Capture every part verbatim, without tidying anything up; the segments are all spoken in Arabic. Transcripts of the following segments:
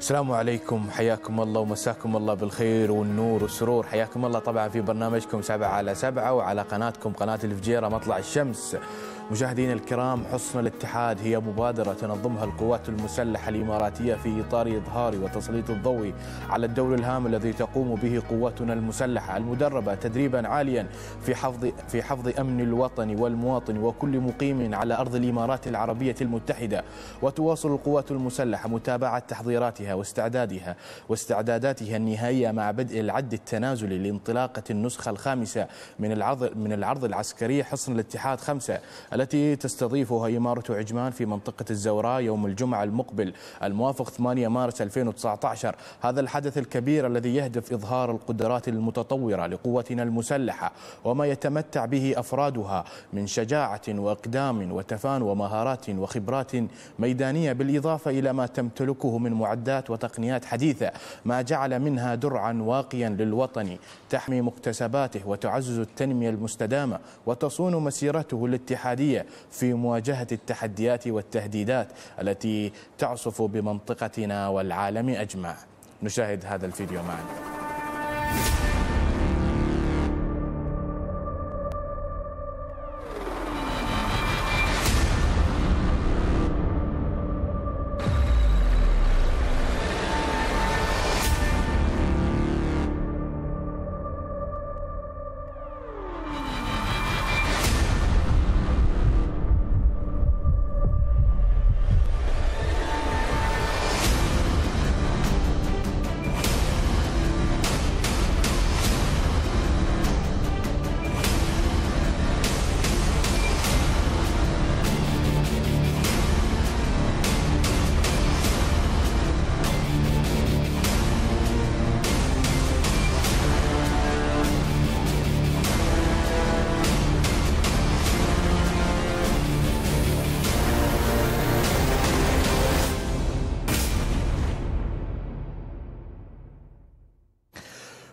السلام عليكم، حياكم الله ومساكم الله بالخير والنور والسرور. حياكم الله طبعا في برنامجكم سبعة على سبعة وعلى قناتكم قناة الفجيرة مطلع الشمس. مشاهدينا الكرام، حصن الاتحاد هي مبادرة تنظمها القوات المسلحة الإماراتية في إطار إظهار وتسليط الضوء على الدور الهام الذي تقوم به قواتنا المسلحة المدربة تدريبا عاليا في حفظ في حفظ أمن الوطن والمواطن وكل مقيم على أرض الإمارات العربية المتحدة. وتواصل القوات المسلحة متابعة تحضيراتها واستعدادها واستعداداتها النهائية مع بدء العد التنازلي لانطلاقة النسخة الخامسة من العرض من العرض العسكري حصن الاتحاد خمسة التي تستضيفها إمارة عجمان في منطقة الزوراء يوم الجمعة المقبل الموافق ثمانية مارس ألفين وتسعة عشر. هذا الحدث الكبير الذي يهدف إظهار القدرات المتطورة لقوتنا المسلحة وما يتمتع به أفرادها من شجاعة وإقدام وتفان ومهارات وخبرات ميدانية، بالإضافة إلى ما تمتلكه من معدات وتقنيات حديثة، ما جعل منها درعا واقيا للوطن تحمي مكتسباته وتعزز التنمية المستدامة وتصون مسيرته الاتحادية في مواجهة التحديات والتهديدات التي تعصف بمنطقتنا والعالم أجمع. نشاهد هذا الفيديو معنا.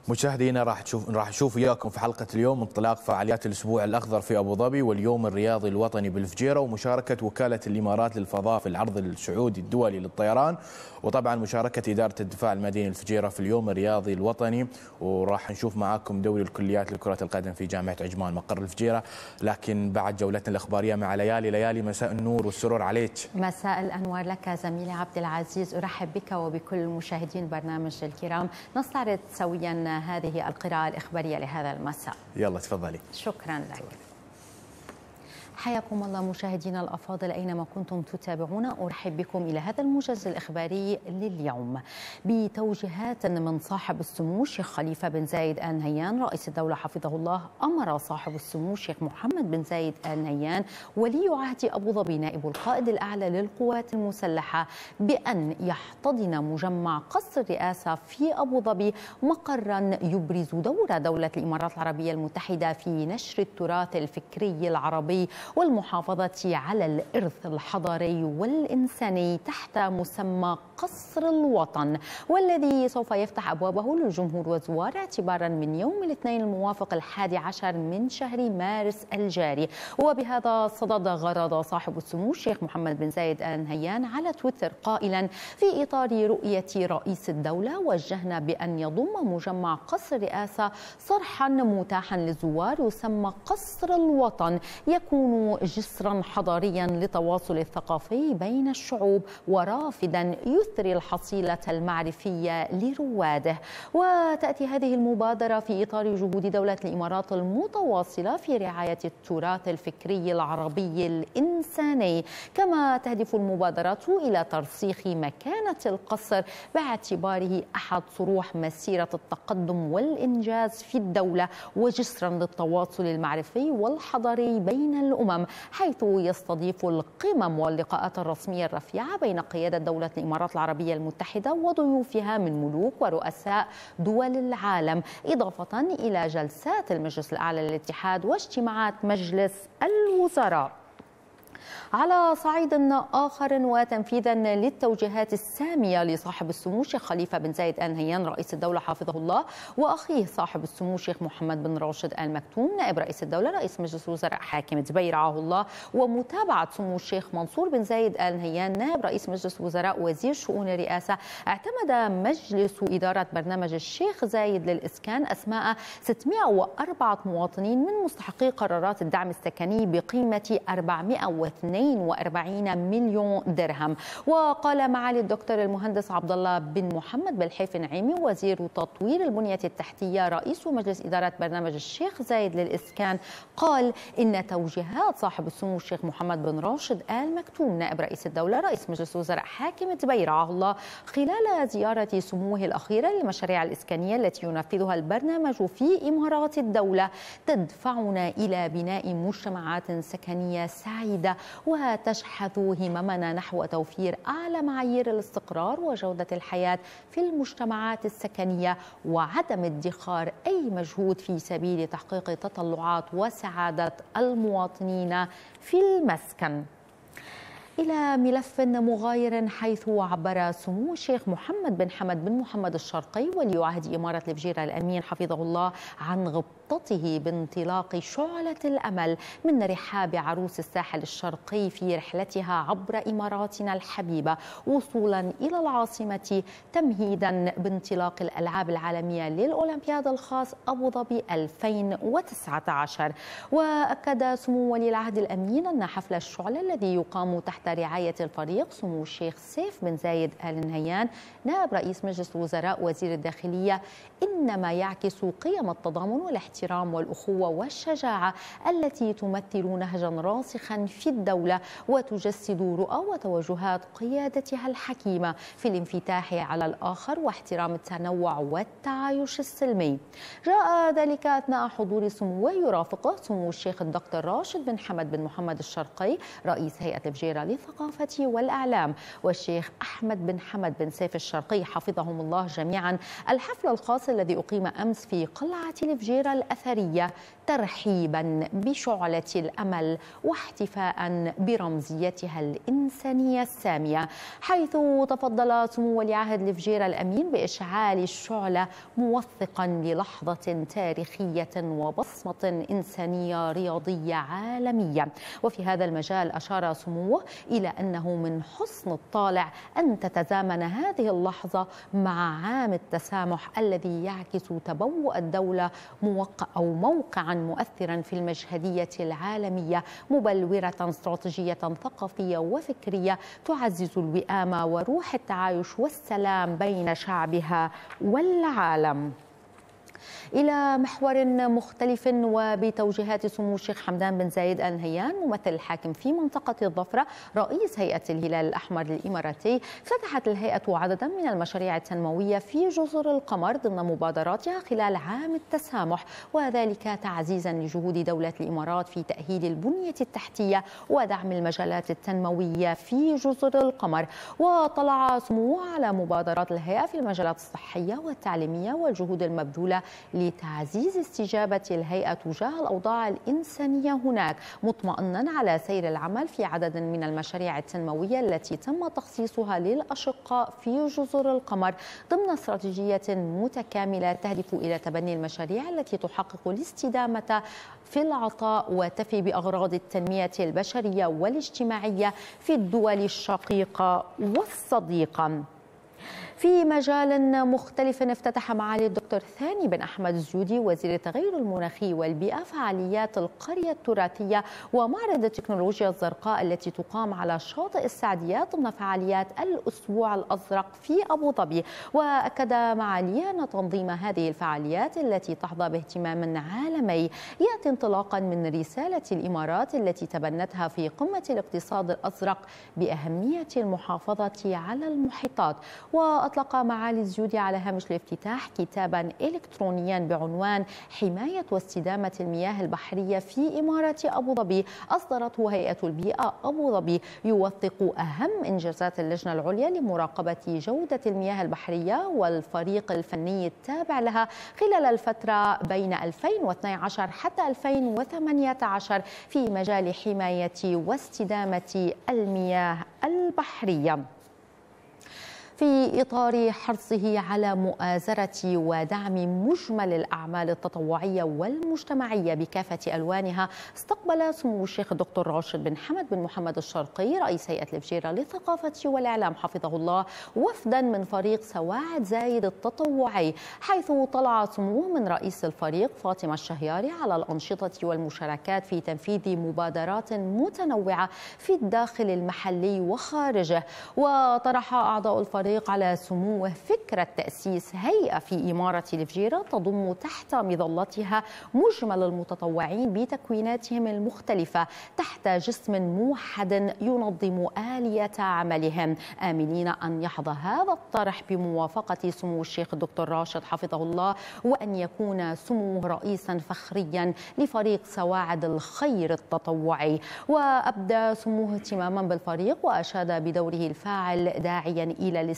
مشاهدينا، راح تشوف راح نشوف وياكم في حلقه اليوم انطلاق فعاليات الاسبوع الاخضر في ابو ظبي واليوم الرياضي الوطني بالفجيره، ومشاركه وكاله الامارات للفضاء في العرض السعودي الدولي للطيران، وطبعا مشاركه اداره الدفاع المدني الفجيره في اليوم الرياضي الوطني. وراح نشوف معاكم دوري الكليات لكره القدم في جامعه عجمان مقر الفجيره. لكن بعد جولتنا الاخباريه مع ليالي ليالي، مساء النور والسرور عليك. مساء الانوار لك زميلي عبد العزيز، ارحب بك وبكل مشاهدين برنامج الكرام. نستعرض سويا هذه القراءة الإخبارية لهذا المساء. يلا تفضلي. شكرا لك. حياكم الله مشاهدينا الأفاضل أينما كنتم تتابعون، أرحب بكم إلى هذا الموجز الإخباري لليوم. بتوجيهات من صاحب السمو الشيخ خليفة بن زايد آل نهيان رئيس الدولة حفظه الله، أمر صاحب السمو الشيخ محمد بن زايد آل نهيان ولي عهد أبو ظبي نائب القائد الأعلى للقوات المسلحة بأن يحتضن مجمع قصر الرئاسة في أبو ظبي مقرا يبرز دور دولة الإمارات العربية المتحدة في نشر التراث الفكري العربي والمحافظة على الإرث الحضاري والإنساني تحت مسمى قصر الوطن، والذي سوف يفتح أبوابه للجمهور والزوار اعتبارا من يوم الاثنين الموافق الحادي عشر من شهر مارس الجاري. وبهذا الصدد غرد صاحب السمو الشيخ محمد بن زايد آل نهيان على تويتر قائلا: في إطار رؤية رئيس الدولة وجهنا بأن يضم مجمع قصر الرئاسة صرحا متاحا للزوار يسمى قصر الوطن، يكون جسرا حضاريا للتواصل الثقافي بين الشعوب ورافدا يثري الحصيلة المعرفية لرواده. وتأتي هذه المبادرة في إطار جهود دولة الإمارات المتواصلة في رعاية التراث الفكري العربي الإنساني، كما تهدف المبادرة إلى ترسيخ مكانة القصر باعتباره أحد صروح مسيرة التقدم والإنجاز في الدولة وجسرا للتواصل المعرفي والحضاري بين الأمم، حيث يستضيف القمم واللقاءات الرسمية الرفيعة بين قيادة دولة الإمارات العربية المتحدة وضيوفها من ملوك ورؤساء دول العالم، إضافة إلى جلسات المجلس الأعلى للاتحاد واجتماعات مجلس الوزراء. على صعيد آخر وتنفيذا للتوجيهات السامية لصاحب السمو الشيخ خليفة بن زايد آل نهيان رئيس الدولة حفظه الله وأخيه صاحب السمو الشيخ محمد بن راشد آل مكتوم نائب رئيس الدولة رئيس مجلس الوزراء حاكم دبي رعاه الله، ومتابعة سمو الشيخ منصور بن زايد آل نهيان نائب رئيس مجلس الوزراء وزير شؤون الرئاسة، اعتمد مجلس إدارة برنامج الشيخ زايد للإسكان أسماء ستمائة وأربعة مواطنين من مستحقي قرارات الدعم السكني بقيمة أربعمائة واثنين وأربعين مليون درهم. وقال معالي الدكتور المهندس عبد الله بن محمد بالحيف النعيمي وزير تطوير البنية التحتية رئيس مجلس إدارة برنامج الشيخ زايد للإسكان، قال إن توجيهات صاحب السمو الشيخ محمد بن راشد آل مكتوم نائب رئيس الدولة رئيس مجلس الوزراء حاكم دبي رعاه الله خلال زيارة سموه الأخيرة للمشاريع الإسكانية التي ينفذها البرنامج في إمارات الدولة تدفعنا إلى بناء مجتمعات سكنية سعيدة وتشحذ هممنا نحو توفير أعلى معايير الاستقرار وجودة الحياة في المجتمعات السكنية وعدم ادخار أي مجهود في سبيل تحقيق تطلعات وسعادة المواطنين في المسكن. إلى ملف مغاير، حيث عبر سمو الشيخ محمد بن حمد بن محمد الشرقي ولي عهد إمارة الفجيرة الأمين حفظه الله عن غبطته بانطلاق شعلة الأمل من رحاب عروس الساحل الشرقي في رحلتها عبر إماراتنا الحبيبة وصولا إلى العاصمة تمهيدا بانطلاق الألعاب العالمية للأولمبياد الخاص أبو ظبي ألفين وتسعة عشر. وأكد سمو ولي العهد الأمين أن حفل الشعلة الذي يقام تحت رعاية الفريق سمو الشيخ سيف بن زايد آل نهيان نائب رئيس مجلس الوزراء وزير الداخلية إنما يعكس قيم التضامن والاحترام والأخوة والشجاعة التي تمثل نهجا راسخا في الدولة وتجسد رؤى وتوجهات قيادتها الحكيمة في الانفتاح على الآخر واحترام التنوع والتعايش السلمي. جاء ذلك أثناء حضور سموه يرافقه سمو الشيخ الدكتور راشد بن حمد بن محمد الشرقي رئيس هيئة البجيرة للثقافة والأعلام والشيخ أحمد بن حمد بن سيف الشرقي حفظهم الله جميعا الحفل الخاص الذي أقيم أمس في قلعة الفجيرة الأثرية ترحيبا بشعلة الأمل واحتفاء برمزيتها الإنسانية السامية، حيث تفضل سمو ولي عهد الفجيرة الأمين بإشعال الشعلة موثقا للحظة تاريخية وبصمة إنسانية رياضية عالمية. وفي هذا المجال أشار سموه إلى أنه من حسن الطالع أن تتزامن هذه اللحظة مع عام التسامح الذي يعكس تبوء الدولة موقع أو موقعا مؤثرا في المشهدية العالمية مبلورة استراتيجية ثقافية وفكرية تعزز الوئام وروح التعايش والسلام بين شعبها والعالم. إلى محور مختلف، وبتوجيهات سمو الشيخ حمدان بن زايد آل نهيان ممثل الحاكم في منطقة الظفرة رئيس هيئة الهلال الأحمر الإماراتي، فتحت الهيئة عددا من المشاريع التنموية في جزر القمر ضمن مبادراتها خلال عام التسامح، وذلك تعزيزا لجهود دولة الإمارات في تأهيل البنية التحتية ودعم المجالات التنموية في جزر القمر. وطلع سموه على مبادرات الهيئة في المجالات الصحية والتعليمية والجهود المبذولة لتعزيز استجابة الهيئة تجاه الأوضاع الإنسانية هناك، مطمئنا على سير العمل في عدد من المشاريع التنموية التي تم تخصيصها للأشقاء في جزر القمر ضمن استراتيجية متكاملة تهدف إلى تبني المشاريع التي تحقق الاستدامة في العطاء وتفي بأغراض التنمية البشرية والاجتماعية في الدول الشقيقة والصديقة. في مجال مختلف، افتتح معالي الدكتور ثاني بن أحمد الزودي وزير التغير المناخي والبيئة فعاليات القرية التراثية ومعرض التكنولوجيا الزرقاء التي تقام على شاطئ السعديات ضمن فعاليات الأسبوع الأزرق في أبو ظبي. وأكد معاليه أن تنظيم هذه الفعاليات التي تحظى باهتمام عالمي يأتي انطلاقا من رسالة الإمارات التي تبنتها في قمة الاقتصاد الأزرق بأهمية المحافظة على المحيطات، و وأطلق معالي الجودي على هامش الافتتاح كتابا إلكترونيا بعنوان حماية واستدامة المياه البحرية في إمارة أبو ظبي أصدرته هيئة البيئة أبو ظبي، يوثق أهم إنجازات اللجنة العليا لمراقبة جودة المياه البحرية والفريق الفني التابع لها خلال الفترة بين ألفين واثني عشر حتى ألفين وثمانية عشر في مجال حماية واستدامة المياه البحرية. في إطار حرصه على مؤازرة ودعم مجمل الأعمال التطوعية والمجتمعية بكافة ألوانها، استقبل سمو الشيخ الدكتور راشد بن حمد بن محمد الشرقي رئيس هيئة الفجيرة للثقافة والإعلام حفظه الله وفدا من فريق سواعد زايد التطوعي، حيث طلع سموه من رئيس الفريق فاطمة الشهياري على الأنشطة والمشاركات في تنفيذ مبادرات متنوعة في الداخل المحلي وخارجه. وطرح أعضاء الفريق على سموه فكرة تأسيس هيئة في إمارة الفجيرة تضم تحت مظلتها مجمل المتطوعين بتكويناتهم المختلفة تحت جسم موحد ينظم آلية عملهم، آملين أن يحظى هذا الطرح بموافقة سمو الشيخ الدكتور راشد حفظه الله وأن يكون سموه رئيسا فخريا لفريق سواعد الخير التطوعي. وأبدى سموه اهتماما بالفريق وأشاد بدوره الفاعل داعيا إلى الاستمرار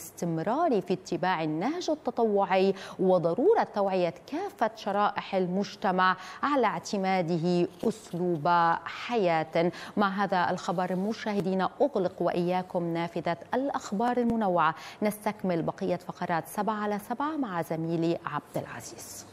في اتباع النهج التطوعي وضرورة توعية كافة شرائح المجتمع على اعتماده أسلوب حياة. مع هذا الخبر مشاهدينا أغلق وإياكم نافذة الأخبار المنوعة، نستكمل بقية فقرات سبعة على سبعة مع زميلي عبد العزيز.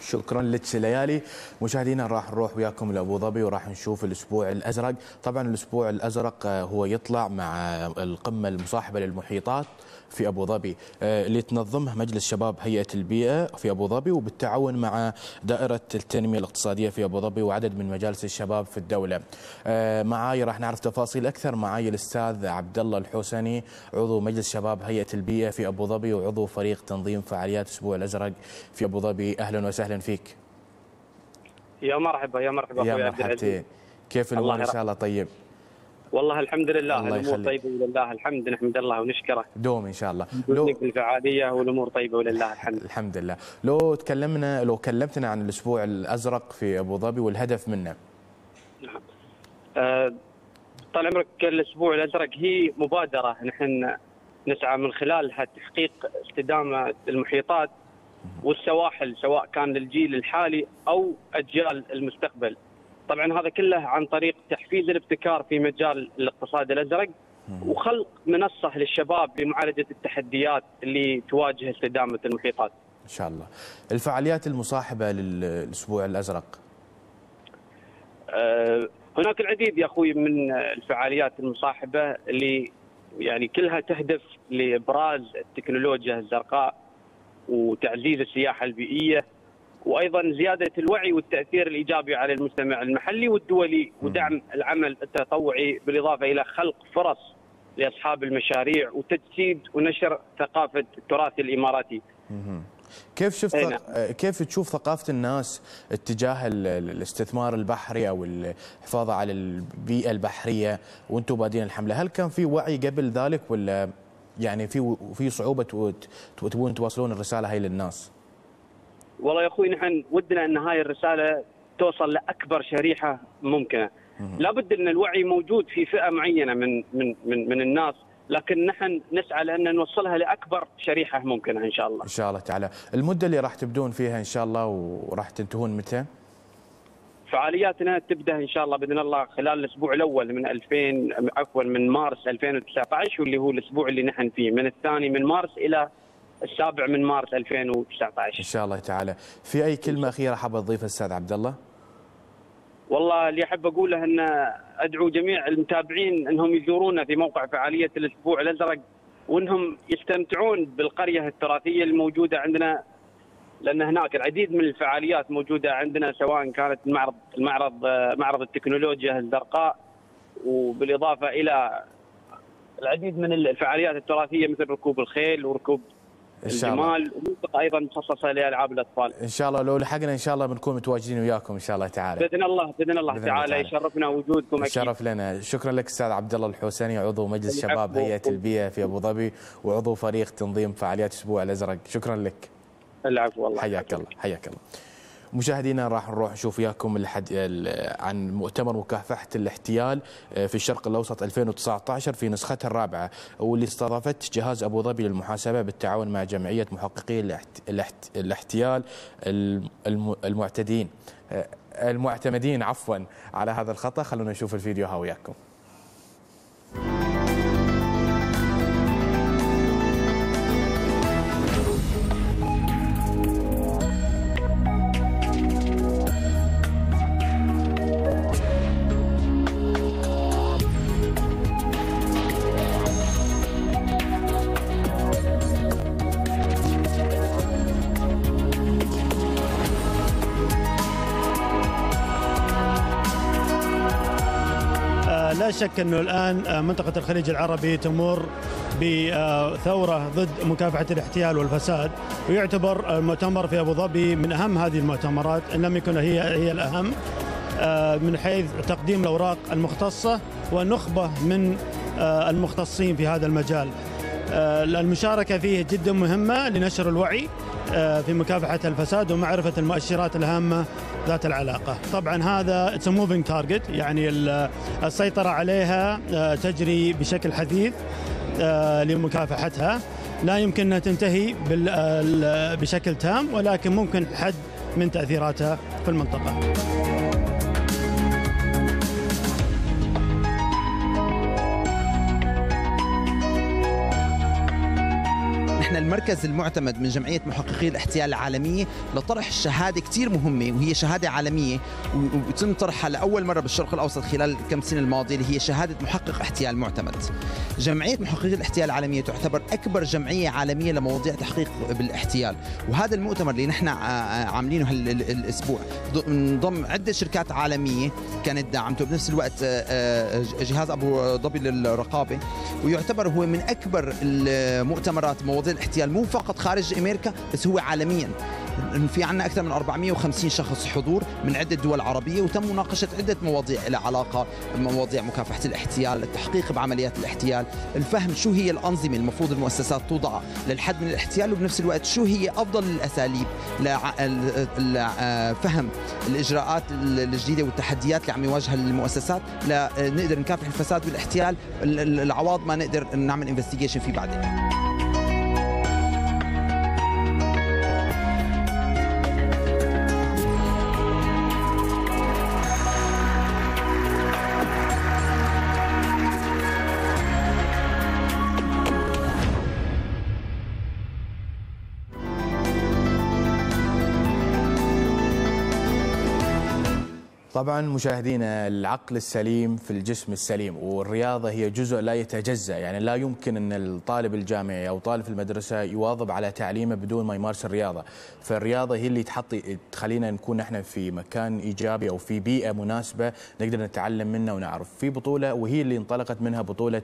شكرا لك ليالي. مشاهدينا راح نروح وياكم لأبو ظبي وراح نشوف الأسبوع الأزرق. طبعا الأسبوع الأزرق هو يطلع مع القمة المصاحبة للمحيطات في أبو ظبي اللي تنظمه مجلس شباب هيئة البيئة في أبو ظبي وبالتعاون مع دائرة التنمية الاقتصادية في أبو ظبي وعدد من مجالس الشباب في الدولة. معاي راح نعرف تفاصيل أكثر، معاي الأستاذ عبد الله الحسني عضو مجلس شباب هيئة البيئة في أبو ظبي وعضو فريق تنظيم فعاليات الأسبوع الأزرق في أبو ظبي. أهلا وسهلا فيك. يا مرحبا يا مرحبا يا مرحبتين، كيف الأمور إن شاء الله؟ طيب والله الحمد لله، الامور طيبه ولله الحمد، نحمد الله ونشكره دوم ان شاء الله لو بالفعاليه والامور طيبه ولله الحمد. الحمد لله. لو تكلمنا لو كلمتنا عن الاسبوع الازرق في ابو ظبي والهدف منه. أه طال عمرك، الاسبوع الازرق هي مبادره نحن نسعى من خلالها تحقيق استدامه المحيطات والسواحل سواء كان للجيل الحالي او اجيال المستقبل. طبعا هذا كله عن طريق تحفيز الابتكار في مجال الاقتصاد الازرق وخلق منصه للشباب لمعالجه التحديات اللي تواجه استدامه المحيطات. ان شاء الله. الفعاليات المصاحبه للاسبوع الازرق. أه هناك العديد يا اخوي من الفعاليات المصاحبه اللي يعني كلها تهدف لابراز التكنولوجيا الزرقاء وتعزيز السياحه البيئيه، وايضا زياده الوعي والتاثير الايجابي على المجتمع المحلي والدولي ودعم العمل التطوعي، بالاضافه الى خلق فرص لاصحاب المشاريع وتجسيد ونشر ثقافه التراث الاماراتي. كيف شفت كيف تشوف ثقافه الناس اتجاه الاستثمار البحري او الحفاظ على البيئه البحريه وانتم بادين الحمله؟ هل كان في وعي قبل ذلك ولا يعني في في صعوبه تبون تواصلون الرساله هاي للناس؟ والله يا اخوي نحن ودنا ان هاي الرساله توصل لاكبر شريحه ممكنه. لابد ان الوعي موجود في فئه معينه من من من, من الناس، لكن نحن نسعى لان نوصلها لاكبر شريحه ممكنه ان شاء الله. ان شاء الله تعالى. المده اللي راح تبدون فيها ان شاء الله وراح تنتهون متى؟ فعالياتنا تبدا ان شاء الله باذن الله خلال الاسبوع الاول من ألفين عفوا من مارس ألفين وتسعة عشر، واللي هو الاسبوع اللي نحن فيه من الثاني من مارس الى السابع من مارس ألفين وتسعة عشر ان شاء الله تعالى. في اي كلمه اخيره حاب تضيفها استاذ عبد الله؟ والله اللي احب اقوله ان ادعو جميع المتابعين انهم يزورونا في موقع فعاليه الاسبوع الازرق وانهم يستمتعون بالقريه التراثيه الموجوده عندنا، لان هناك العديد من الفعاليات موجوده عندنا سواء كانت المعرض المعرض معرض التكنولوجيا الزرقاء، وبالاضافه الى العديد من الفعاليات التراثيه مثل ركوب الخيل وركوب الجمال، ومنطقه ايضا مخصصه لالعاب الاطفال. ان شاء الله لو لحقنا ان شاء الله بنكون متواجدين وياكم ان شاء الله تعالى. باذن الله باذن الله بإذن تعالى, تعالى يشرفنا وجودكم. شرف لنا. شكرا لك استاذ عبد الله الحوسني، عضو مجلس شباب هيئه البيئه في ابو ظبي وعضو فريق تنظيم فعاليات الاسبوع الازرق. شكرا لك. العفو والله. حياك الله حياك الله. مشاهدينا راح نروح نشوف وياكم عن مؤتمر مكافحة الاحتيال في الشرق الأوسط ألفين وتسعة عشر في نسختها الرابعة، واللي استضافت جهاز أبو ظبي للمحاسبة بالتعاون مع جمعية محققي الاحتيال المعتدين المعتمدين عفوا على هذا الخطأ. خلونا نشوف الفيديو ها وياكم. لا شك أنه الآن منطقة الخليج العربي تمر بثورة ضد مكافحة الاحتيال والفساد، ويعتبر المؤتمر في أبو ظبي من أهم هذه المؤتمرات إن لم يكن هي هي الأهم، من حيث تقديم الأوراق المختصة ونخبة من المختصين في هذا المجال. المشاركة فيه جدا مهمة لنشر الوعي في مكافحة الفساد ومعرفة المؤشرات الهامة ذات العلاقة. طبعا هذا it's a moving target، يعني السيطرة عليها تجري بشكل حثيث لمكافحتها، لا يمكن أنها تنتهي بشكل تام، ولكن ممكن حد من تأثيراتها في المنطقة. المركز المعتمد من جمعية محققي الاحتيال العالمية لطرح شهادة كتير مهمة، وهي شهادة عالمية وتم طرحها لأول مرة بالشرق الأوسط خلال كم سنة الماضية، اللي هي شهادة محقق احتيال معتمد. جمعية محققي الاحتيال العالمية تعتبر أكبر جمعية عالمية لمواضيع تحقيق بالاحتيال، وهذا المؤتمر اللي نحن عاملينه الأسبوع انضم عدة شركات عالمية كانت دعمته، بنفس الوقت جهاز أبو ظبي للرقابة، ويعتبر هو من أكبر المؤتمرات مواضيع الاحتيال، مو فقط خارج امريكا بس هو عالميا. في عندنا اكثر من أربعمئة وخمسين شخص حضور من عده دول عربيه، وتم مناقشه عده مواضيع لها علاقه بمواضيع مكافحه الاحتيال، التحقيق بعمليات الاحتيال، الفهم شو هي الانظمه المفروض المؤسسات توضع للحد من الاحتيال، وبنفس الوقت شو هي افضل الاساليب لفهم الاجراءات الجديده والتحديات اللي عم يواجهها المؤسسات لنقدر نكافح الفساد والاحتيال، العواض ما نقدر نعمل انفستيجيشن فيه بعدين. طبعا مشاهدينا العقل السليم في الجسم السليم، والرياضه هي جزء لا يتجزا، يعني لا يمكن ان الطالب الجامعي او طالب في المدرسه يواظب على تعليمه بدون ما يمارس الرياضه، فالرياضه هي اللي تحطي تخلينا نكون نحن في مكان ايجابي او في بيئه مناسبه نقدر نتعلم منها ونعرف. في بطوله وهي اللي انطلقت منها بطوله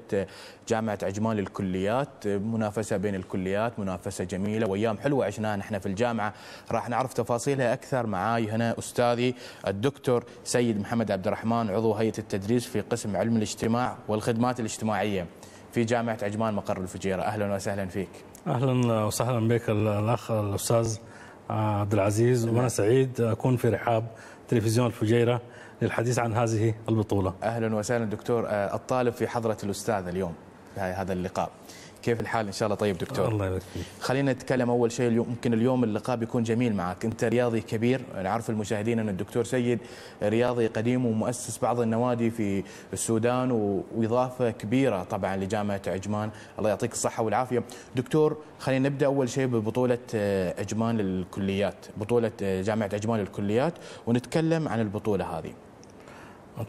جامعه عجمان للكليات، منافسه بين الكليات، منافسه جميله وايام حلوه عشناها نحن في الجامعه، راح نعرف تفاصيلها اكثر. معاي هنا استاذي الدكتور سيد محمد عبد الرحمن، عضو هيئة التدريس في قسم علم الاجتماع والخدمات الاجتماعية في جامعة عجمان مقر الفجيرة. أهلا وسهلا فيك. أهلا وسهلا بك الأخ الأستاذ عبد العزيز، وأنا سعيد أكون في رحاب تلفزيون الفجيرة للحديث عن هذه البطولة. أهلا وسهلا دكتور. الطالب في حضرة الأستاذ اليوم في هذا اللقاء، كيف الحال ان شاء الله؟ طيب دكتور الله يبارك فيك. خلينا نتكلم اول شيء اليوم، يمكن اليوم اللقاء بيكون جميل معك، انت رياضي كبير، نعرف المشاهدين ان الدكتور سيد رياضي قديم ومؤسس بعض النوادي في السودان واضافه كبيره طبعا لجامعه عجمان، الله يعطيك الصحه والعافيه. دكتور خلينا نبدا اول شيء ببطوله عجمان للكليات، بطوله جامعه عجمان للكليات، ونتكلم عن البطوله هذه.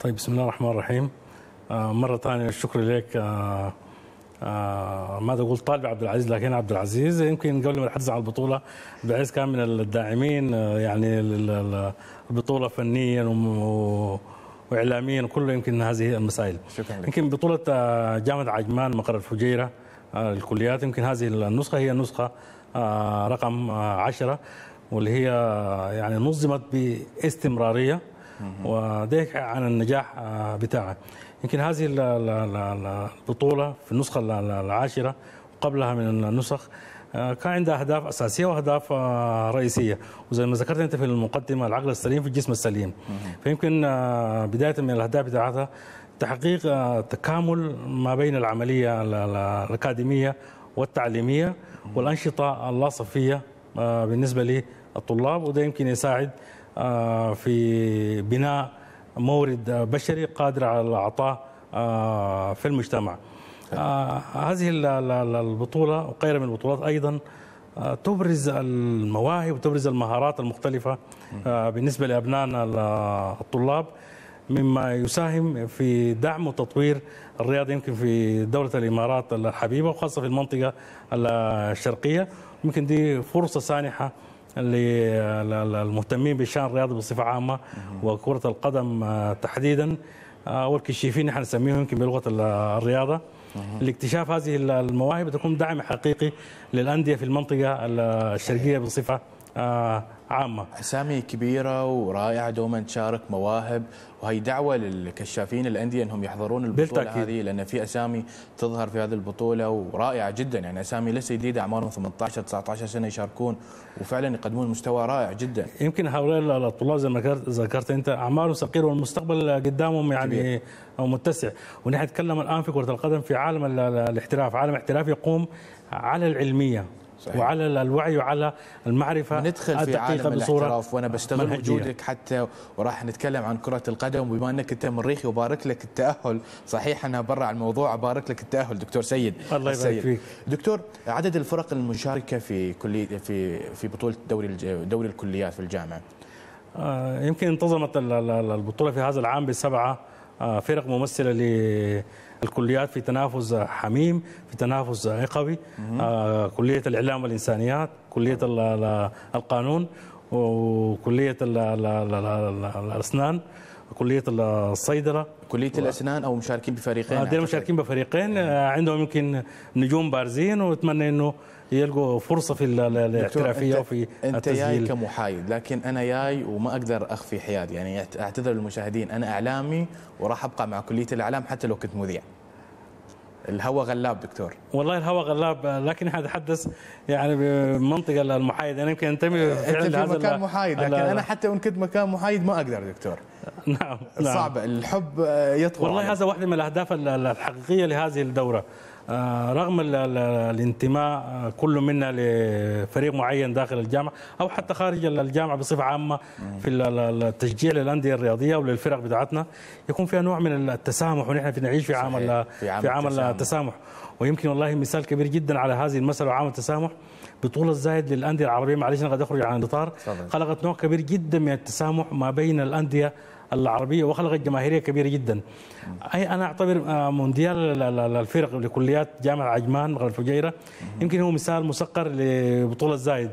طيب بسم الله الرحمن الرحيم. مره ثانيه الشكر لك آه ماذا اقول طالب عبد العزيز، لكن عبد العزيز يمكن قبل ما نتحدث عن البطوله عبد العزيز كان من الداعمين، يعني البطوله فنيا واعلاميا وكله يمكن هذه المسائل. شكرا لك. يمكن بطوله جامعه عجمان مقر الفجيره الكليات. يمكن هذه النسخة هي النسخة رقم عشرة، واللي هي يعني نظمت باستمرارية وذلك عن النجاح بتاعها. يمكن هذه البطولة في النسخة العاشرة وقبلها من النسخ كان عندها أهداف أساسية وأهداف رئيسية، وزي ما ذكرت أنت في المقدمة العقل السليم في الجسم السليم. فيمكن بداية من الأهداف بتاعتها تحقيق تكامل ما بين العملية الأكاديمية والتعليمية والأنشطة اللاصفية بالنسبة للطلاب، وده يمكن يساعد في بناء مورد بشري قادر على الإعطاء في المجتمع. هذه البطولة وغيرها من البطولات أيضا تبرز المواهب وتبرز المهارات المختلفة بالنسبة لأبنائنا الطلاب، مما يساهم في دعم وتطوير الرياضة يمكن في دولة الإمارات الحبيبة وخاصة في المنطقة الشرقية. يمكن دي فرصة سانحة للمهتمين بشأن الرياضة بصفة عامة وكرة القدم تحديدا، والكشيفين نحن نسميهم يمكن بلغة الرياضة، لاكتشاف هذه المواهب وتكون دعم حقيقي للأندية في المنطقة الشرقية بصفة عامة. أسامي كبيرة ورائعة دوما تشارك مواهب، وهي دعوة للكشافين الأندية أنهم يحضرون البطولة بالتأكيد. هذه لأن في أسامي تظهر في هذه البطولة ورائعة جدا، يعني أسامي لسه جديدة أعمارهم ثمانية عشر تسعة عشر سنة يشاركون وفعلا يقدمون مستوى رائع جدا. يمكن هؤلاء الطلاب زي ما ذكرت أنت أعمارهم صغيرة والمستقبل قدامهم يعني أو متسع، ونحن نتكلم الآن في كرة القدم في عالم الاحتراف، عالم احتراف يقوم على العلمية صحيح. وعلى الوعي وعلى المعرفة. ندخل في عالم الاحتراف وأنا بستغل وجودك حتى وراح نتكلم عن كرة القدم، وبما أنك أنت مريخي وبارك لك التأهل، صحيح أنا برا عن الموضوع، أبارك لك التأهل دكتور سيد. الله يبارك فيك دكتور. عدد الفرق المشاركة في كلية في في بطولة دوري دوري الكليات في الجامعة، يمكن انتظمت البطولة في هذا العام بسبعة فرق ممثلة ل الكليات في تنافس حميم، في تنافس قوي. آه، كلية الإعلام والإنسانيات، كلية القانون، وكلية الأسنان، كلية الصيدلة. كلية و... الأسنان أو مشاركين بفريقين. هذول آه مشاركين بفريقين آه عندهم يمكن نجوم بارزين، وأتمنى إنه يلقوا فرصه في الاحترافيه وفي التسجيل. انت جاي كمحايد لكن انا جاي وما اقدر اخفي حيادي، يعني اعتذر للمشاهدين، انا اعلامي وراح ابقى مع كليه الاعلام حتى لو كنت مذيع. الهوى غلاب دكتور. والله الهوى غلاب، لكن احنا نتحدث يعني بمنطقه المحايد، انا يمكن انتمي فعلا في مكان محايد، لكن انا حتى وان كنت مكان محايد ما اقدر دكتور. نعم صعب، الحب يطغى. والله هذا واحده من الاهداف الحقيقيه لهذه الدوره، رغم الانتماء كل منا لفريق معين داخل الجامعة أو حتى خارج الجامعة بصفة عامة، في التشجيع للأندية الرياضية وللفرق بتاعتنا يكون فيها نوع من التسامح، ونحن في نعيش في عام في عام التسامح. ويمكن والله مثال كبير جدا على هذه المسألة وعام التسامح، بطولة زايد للأندية العربية، معلش أنا قد أخرج عن الإطار، خلقت نوع كبير جدا من التسامح ما بين الأندية العربية وخلقت جماهيرية كبيرة جدا. أي أنا أعتبر مونديال الفرق لكليات جامعة عجمان غرفة الفجيرة يمكن هو مثال مسقر لبطولة زايد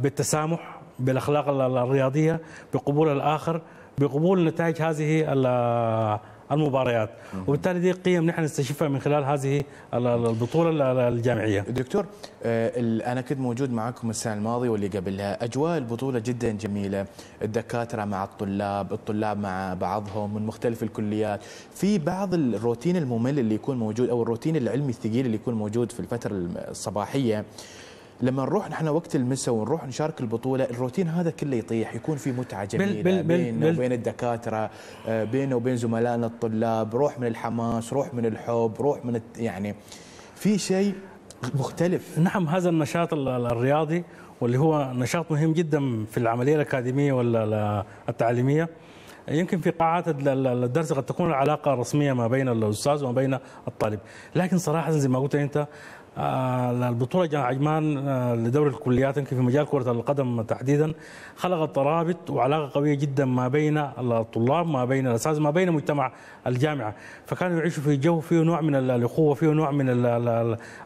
بالتسامح، بالأخلاق الرياضية، بقبول الآخر، بقبول نتائج هذه المباريات، وبالتالي دي قيم نحن نستشفها من خلال هذه البطولة الجامعية. دكتور أنا كنت موجود معكم السنة الماضية واللي قبلها، أجواء البطولة جدا جميلة، الدكاترة مع الطلاب، الطلاب مع بعضهم من مختلف الكليات، في بعض الروتين الممل اللي يكون موجود أو الروتين العلمي الثقيل اللي يكون موجود في الفترة الصباحية. لما نروح نحن وقت المساء ونروح نشارك البطولة، الروتين هذا كله يطيح، يكون في متعة جميلة بل بل بيننا وبين الدكاترة، بيننا وبين زملائنا الطلاب، روح من الحماس، روح من الحب، روح من يعني في شيء مختلف. نعم هذا النشاط الرياضي واللي هو نشاط مهم جدا في العملية الأكاديمية ولا التعليمية. يمكن في قاعات الدرس قد تكون العلاقة رسمية ما بين الأستاذ وما بين الطالب، لكن صراحة زي ما قلت أنت البطولة جامعة عجمان لدوري الكليات يمكن في مجال كرة القدم تحديدا خلقت رابط وعلاقة قوية جدا ما بين الطلاب، ما بين الأساتذة، ما بين مجتمع الجامعة. فكانوا يعيشوا في جو فيه نوع من الأخوة، فيه نوع من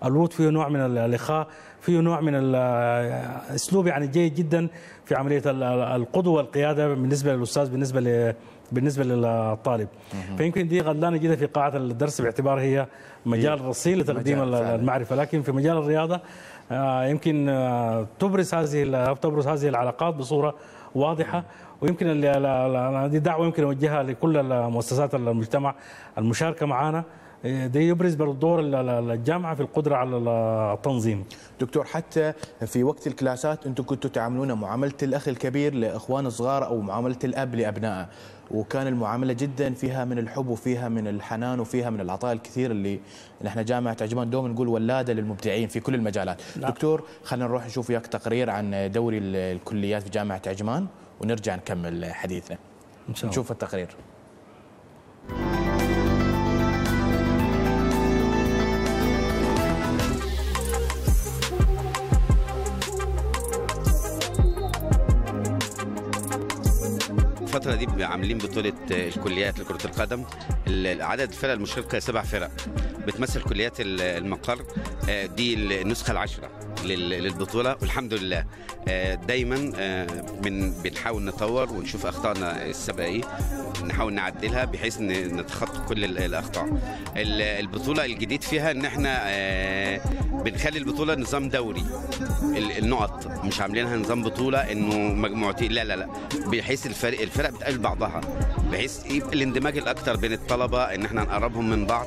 الود، فيه نوع من الإخاء، فيه نوع من الأسلوب يعني جيد جدا في عملية القدوة والقيادة بالنسبة للأستاذ بالنسبة بالنسبة للطالب. فيمكن دي غلانة جدا في قاعة الدرس باعتبار هي مجال رصين لتقديم المعرفة، لكن في مجال الرياضة يمكن تبرز هذه تبرز هذه العلاقات بصورة واضحة. ويمكن اللي دي دعوة يمكن أوجهها لكل مؤسسات المجتمع المشاركة معنا، ده يبرز برضو دور الجامعة في القدرة على التنظيم. دكتور، حتى في وقت الكلاسات أنتم كنتوا تعاملون معاملة الأخ الكبير لإخوان صغار أو معاملة الأب لأبنائه، وكان المعاملة جدا فيها من الحب وفيها من الحنان وفيها من العطاء الكثير اللي نحن جامعة عجمان دوم نقول ولادة للمبدعين في كل المجالات. لا. دكتور، خلينا نروح نشوف وياك تقرير عن دوري الكليات في جامعة عجمان ونرجع نكمل حديثنا إن شاء الله. نشوف التقرير. الفترة دي عاملين بطولة الكليات لكرة القدم، عدد الفرق المشاركة سبع فرق بتمثل كليات المقر، دي النسخة العشرة للبطولة، والحمد لله دايما من بنحاول نطور ونشوف أخطائنا السابقة إيه نحاول نعدلها بحيث نتخطى كل الأخطاء. البطولة الجديد فيها إن إحنا بنخلي البطولة نظام دوري النقط، مش عاملينها نظام بطولة إنه مجموعتين، لا لا لا، بحيث الفرق الفرق بتقابل بعضها، بحيث يبقى الاندماج الأكثر بين الطلبة إن إحنا نقربهم من بعض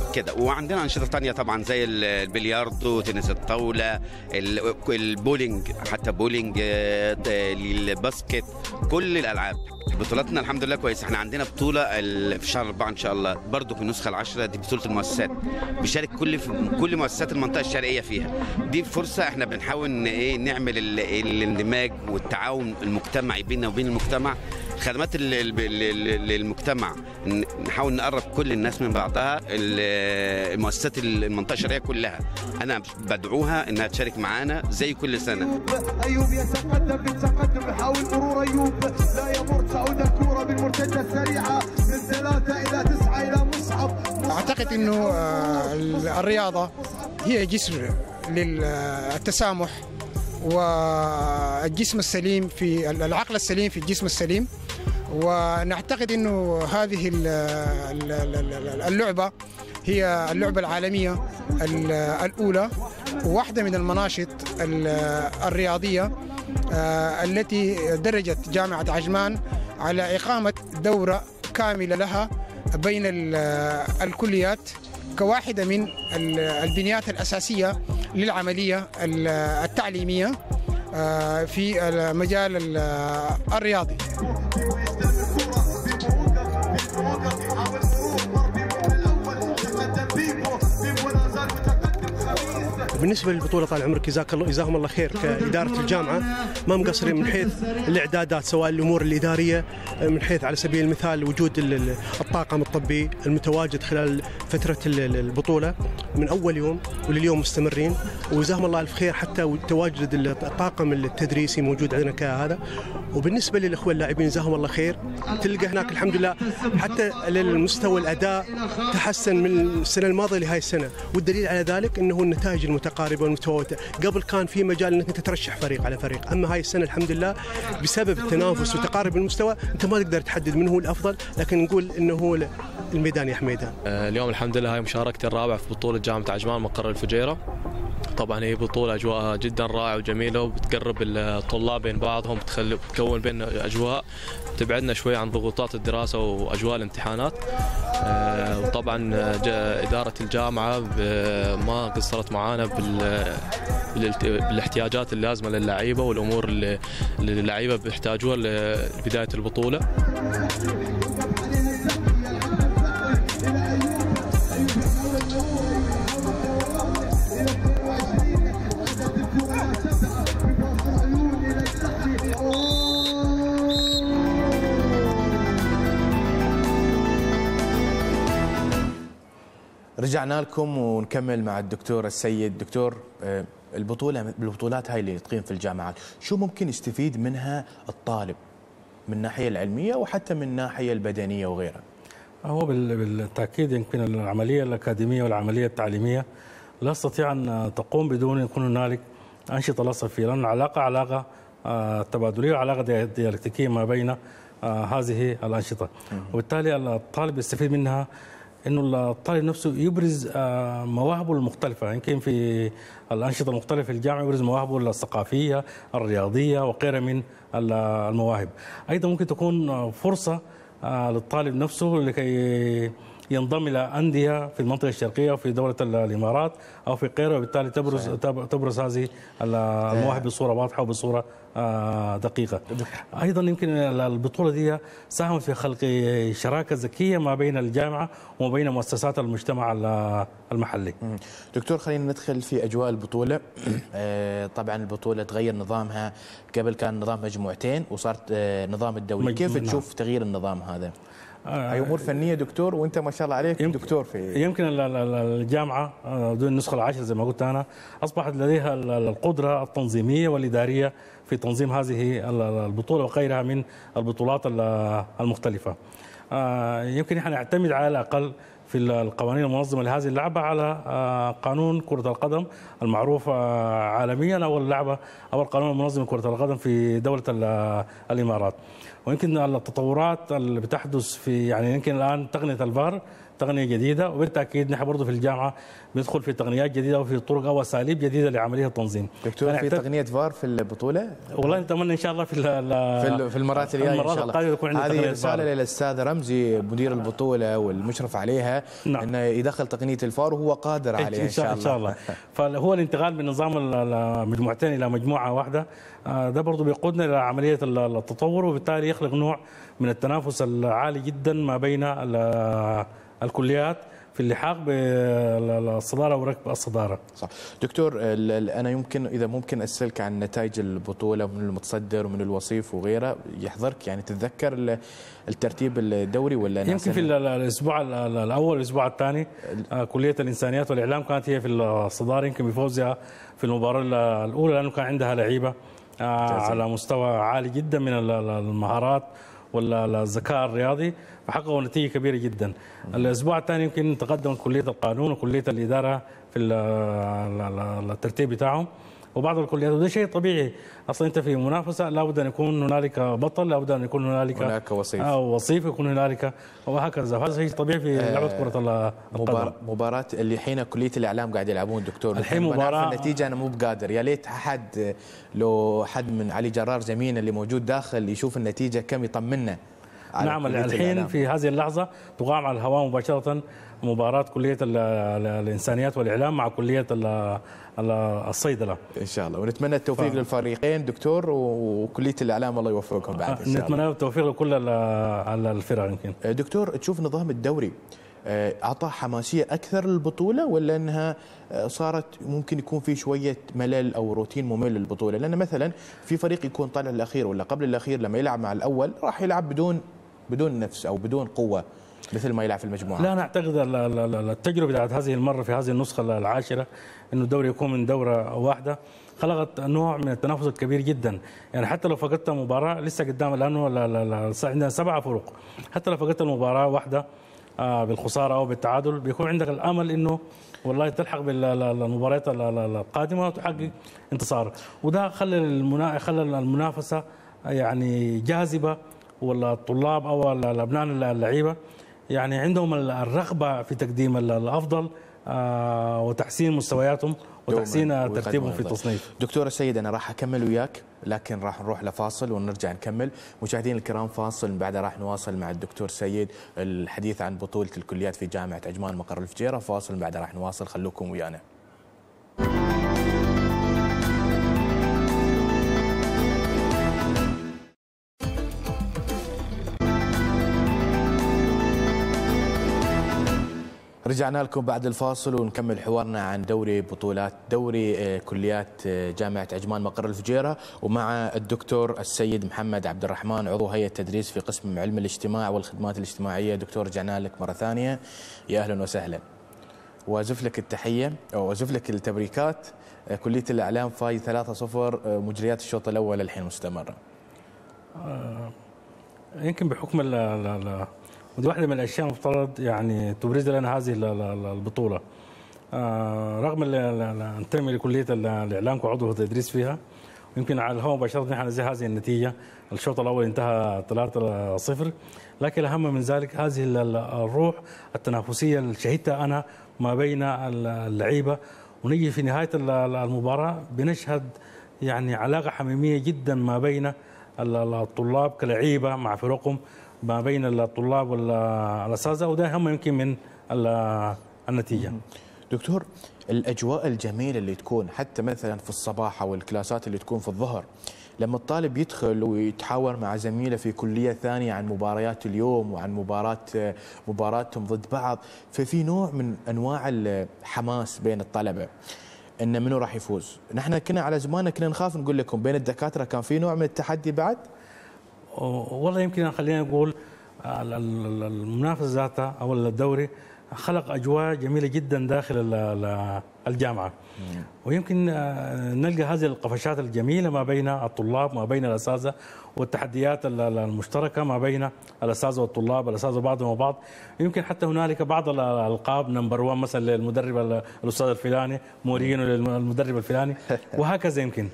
كده. وعندنا انشطه ثانيه طبعا زي البلياردو، تنس الطاوله، البولينج، حتى بولينج، الباسكت، كل الالعاب. بطولاتنا الحمد لله كويسه. احنا عندنا بطوله في شهر أربعة ان شاء الله برضه في النسخه العشرة، دي بطوله المؤسسات، بيشارك كل كل مؤسسات المنطقه الشرقيه فيها. دي فرصه احنا بنحاول ايه نعمل الاندماج والتعاون المجتمعي بيننا وبين المجتمع، خدمات للمجتمع، نحاول نقرب كل الناس من بعضها. المؤسسات المنطقه الشرقيه كلها انا بدعوها انها تشارك معانا زي كل سنه. ايوب يتقدم بالتقدم، يحاول مرور ايوب، لا يمر، تعود الكره بالمرتده السريعه من ثلاثه الى تسعه الى مصعب. اعتقد انه الرياضه هي جسر للتسامح، والجسم السليم في العقل السليم في الجسم السليم، ونعتقد انه هذه اللعبه هي اللعبه العالميه الاولى، واحده من المناشط الرياضيه التي درجت جامعه عجمان على اقامه دوره كامله لها بين الكليات كواحده من البنيات الاساسيه للعمليه التعليميه في المجال الرياضي. بالنسبه للبطوله طال عمرك جزاك الله جزاهم الله خير كاداره الجامعه ما مقصرين من حيث الاعدادات، سواء الامور الاداريه من حيث على سبيل المثال وجود الطاقم الطبي المتواجد خلال فتره البطوله من اول يوم ولليوم مستمرين، وجزاهم الله الف خير حتى تواجد الطاقم التدريسي موجود عندنا كهذا. وبالنسبه للاخوه اللاعبين جزاهم الله خير، تلقى هناك الحمد لله حتى للمستوى الاداء تحسن من السنه الماضيه لهذه السنه، والدليل على ذلك انه النتائج المتقدمه قاربة ومتفاوتة. قبل كان في مجال أنك تترشح فريق على فريق، أما هاي السنة الحمد لله بسبب التنافس وتقارب المستوى أنت ما تقدر تحدد من هو الأفضل، لكن نقول إنه هو الميدان يا حميدان. اليوم الحمد لله هاي مشاركتي الرابعة في بطولة جامعة عجمان مقر الفجيرة. طبعا هي بطولة أجواءها جدا رائعة وجميلة، وبتقرب الطلاب بين بعضهم، بتخلي بتكون بين أجواء، تبعدنا شوي عن ضغوطات الدراسة وأجواء الامتحانات. وطبعا إدارة الجامعة ما قصرت معانا بالاحتياجات اللازمة للعيبة والأمور اللي اللعيبة بيحتاجوها لبداية البطولة. رجعنا لكم ونكمل مع الدكتور السيد. دكتور، البطولة البطولات هاي اللي تقيم في الجامعات شو ممكن يستفيد منها الطالب من الناحية العلمية وحتى من الناحية البدنية وغيرها؟ هو بالتأكيد يمكن العملية الأكاديمية والعملية التعليمية لا تستطيع أن تقوم بدون أن يكون هنالك أنشطة لا صفية، لأن العلاقة علاقة تبادلية وعلاقة ديالكتيكية ما بين هذه الأنشطة، وبالتالي الطالب يستفيد منها أنه الطالب نفسه يبرز مواهبه المختلفة، يمكن يعني في الأنشطة المختلفة في الجامعة يبرز مواهبه الثقافية الرياضية وغيرها من المواهب. أيضا ممكن تكون فرصة للطالب نفسه لكي ينضم إلى أندية في المنطقة الشرقية وفي دولة الإمارات أو في قيرة، وبالتالي تبرز صحيح. تبرز هذه المواهب بصورة واضحة وبصورة دقيقة. أيضا يمكن البطولة دي ساهمت في خلق شراكة ذكية ما بين الجامعة وما بين مؤسسات المجتمع المحلي. دكتور، خلينا ندخل في أجواء البطولة. طبعا البطولة تغير نظامها، قبل كان نظام مجموعتين وصارت نظام الدولي، كيف تشوف تغيير النظام هذا؟ هي امور فنيه دكتور، وانت ما شاء الله عليك دكتور في يمكن الجامعه دون النسخه العاشره زي ما قلت انا اصبحت لديها القدره التنظيميه والاداريه في تنظيم هذه البطوله وغيرها من البطولات المختلفه. يمكن احنا نعتمد على الاقل في القوانين المنظمه لهذه اللعبه على قانون كره القدم المعروف عالميا او اللعبه او القانون المنظم لكره القدم في دوله الامارات. ويمكن التطورات اللي بتحدث في يعني يمكن الان تقنيه الفار تقنيه جديده، وبالتاكيد نحن برضه في الجامعه بندخل في تقنيات جديده وفي طرق او اساليب جديده لعمليه التنظيم. دكتور، في تقنيه فار في البطوله؟ والله نتمنى ان شاء الله في في المرات الجايه ان شاء الله. هذه رساله للاستاذ رمزي مدير البطوله والمشرف عليها، نعم. انه يدخل تقنيه الفار وهو قادر عليها ان شاء الله. ان شاء الله. فهو الانتقال من نظام المجموعتين الى مجموعه واحده ده برضه بيقودنا الى عمليه التطور، وبالتالي يخلق نوع من التنافس العالي جدا ما بين الكليات في اللحاق بالصداره وركب الصداره. صح. دكتور، انا يمكن اذا ممكن اسالك عن نتائج البطوله من المتصدر ومن الوصيف وغيره، يحضرك يعني تتذكر الترتيب الدوري ولا؟ يمكن في الاسبوع الاول والاسبوع الثاني كليه الانسانيات والاعلام كانت هي في الصداره، يمكن بفوزها في المباراه الاولى لانه كان عندها لعيبه على مستوى عالي جدا من المهارات والذكاء الرياضي، فحققوا نتيجه كبيره جدا. الاسبوع الثاني يمكن تقدم كليه القانون وكليه الاداره في الترتيب بتاعهم وبعض الكليات، وده شيء طبيعي. اصلا انت في منافسه لابد ان يكون هنالك بطل، لابد ان يكون هنالك هناك وصيف او وصيف يكون هنالك وهكذا، هذا شيء طبيعي في لعبه كره القدم. مباراه اللي الحين كليه الاعلام قاعد يلعبون دكتور، الحين مباراه النتيجه انا مو بقادر، يا ليت حد لو حد من علي جرار زميلنا اللي موجود داخل يشوف النتيجه كم يطمنا. نعم، الحين في هذه اللحظه تقام على الهواء مباشره مباراه كليه الانسانيات والاعلام مع كليه الصيدله ان شاء الله، ونتمنى التوفيق ف... للفريقين دكتور، وكليه الاعلام الله يوفقهم بعد ان شاء الله. نتمنى التوفيق لكل الفرق. يمكن دكتور تشوف نظام الدوري اعطى حماسيه اكثر للبطوله، ولا انها صارت ممكن يكون في شويه ملل او روتين ممل للبطوله؟ لان مثلا في فريق يكون طالع الاخير ولا قبل الاخير لما يلعب مع الاول راح يلعب بدون بدون نفس او بدون قوه مثل ما يلعب في المجموعه. لا، انا اعتقد التجربه بتاعت هذه المره في هذه النسخه العاشره انه الدوري يكون من دوره واحده خلقت نوع من التنافس الكبير جدا، يعني حتى لو فقدت مباراه لسه قدام، لانه عندنا سبعه فرق، حتى لو فقدت المباراه واحده بالخساره او بالتعادل بيكون عندك الامل انه والله تلحق بالمباريات القادمه وتحقق انتصار، وده خلى خلى المنافسه يعني جاذبه، ولا الطلاب او الابناء اللعيبه يعني عندهم الرغبه في تقديم الافضل وتحسين مستوياتهم وتحسين ترتيبهم في التصنيف. دكتور السيد، انا راح اكمل وياك لكن راح نروح لفاصل ونرجع نكمل. مشاهدينا الكرام، فاصل بعدها راح نواصل مع الدكتور سيد الحديث عن بطولة الكليات في جامعة عجمان مقر الفجيرة. فاصل بعدها راح نواصل، خلوكم ويانا. رجعنا لكم بعد الفاصل ونكمل حوارنا عن دوري بطولات دوري كليات جامعة عجمان مقر الفجيرة، ومع الدكتور السيد محمد عبد الرحمن عضو هيئة تدريس في قسم علم الاجتماع والخدمات الاجتماعية. دكتور، رجعنا لك مرة ثانية، يا أهلا وسهلا، وأزف لك التحية أو أزف لك التبريكات. كلية الإعلام فايز ثلاثة صفر، مجريات الشوط الأول الحين مستمرة. يمكن بحكم ال ودي واحدة من الأشياء المفترض يعني تبرز لنا هذه البطولة. رغم أني أنتمي لكلية الإعلام كعضو تدريس فيها، يمكن على الهواء مباشره نحن زي هذه النتيجه، الشوط الاول انتهى ثلاثة صفر، لكن الاهم من ذلك هذه الروح التنافسيه اللي شهدتها انا ما بين اللعيبه، ونجي في نهايه المباراه بنشهد يعني علاقه حميميه جدا ما بين الطلاب كلعيبه مع فرقهم، ما بين الطلاب والاساتذه، وده هم يمكن من النتيجه. دكتور، الاجواء الجميله اللي تكون حتى مثلا في الصباح او الكلاسات اللي تكون في الظهر، لما الطالب يدخل ويتحاور مع زميله في كليه ثانيه عن مباريات اليوم وعن مباراه مباراتهم ضد بعض، ففي نوع من انواع الحماس بين الطلبه ان منو راح يفوز. نحن كنا على زماننا كنا نخاف نقول لكم، بين الدكاتره كان في نوع من التحدي بعد. والله يمكن خلينا نقول المنافسه ذاتها او الدوري خلق أجواء جميلة جدا داخل الجامعة، ويمكن نلقى هذه القفشات الجميلة ما بين الطلاب ما بين الأساتذة، والتحديات المشتركة ما بين الأساتذة والطلاب، الأساتذة بعضهم وبعض، يمكن حتى هنالك بعض الألقاب نمبر واحد مثلا للمدرب الأستاذ الفلاني، مورينو للمدرب الفلاني، وهكذا. يمكن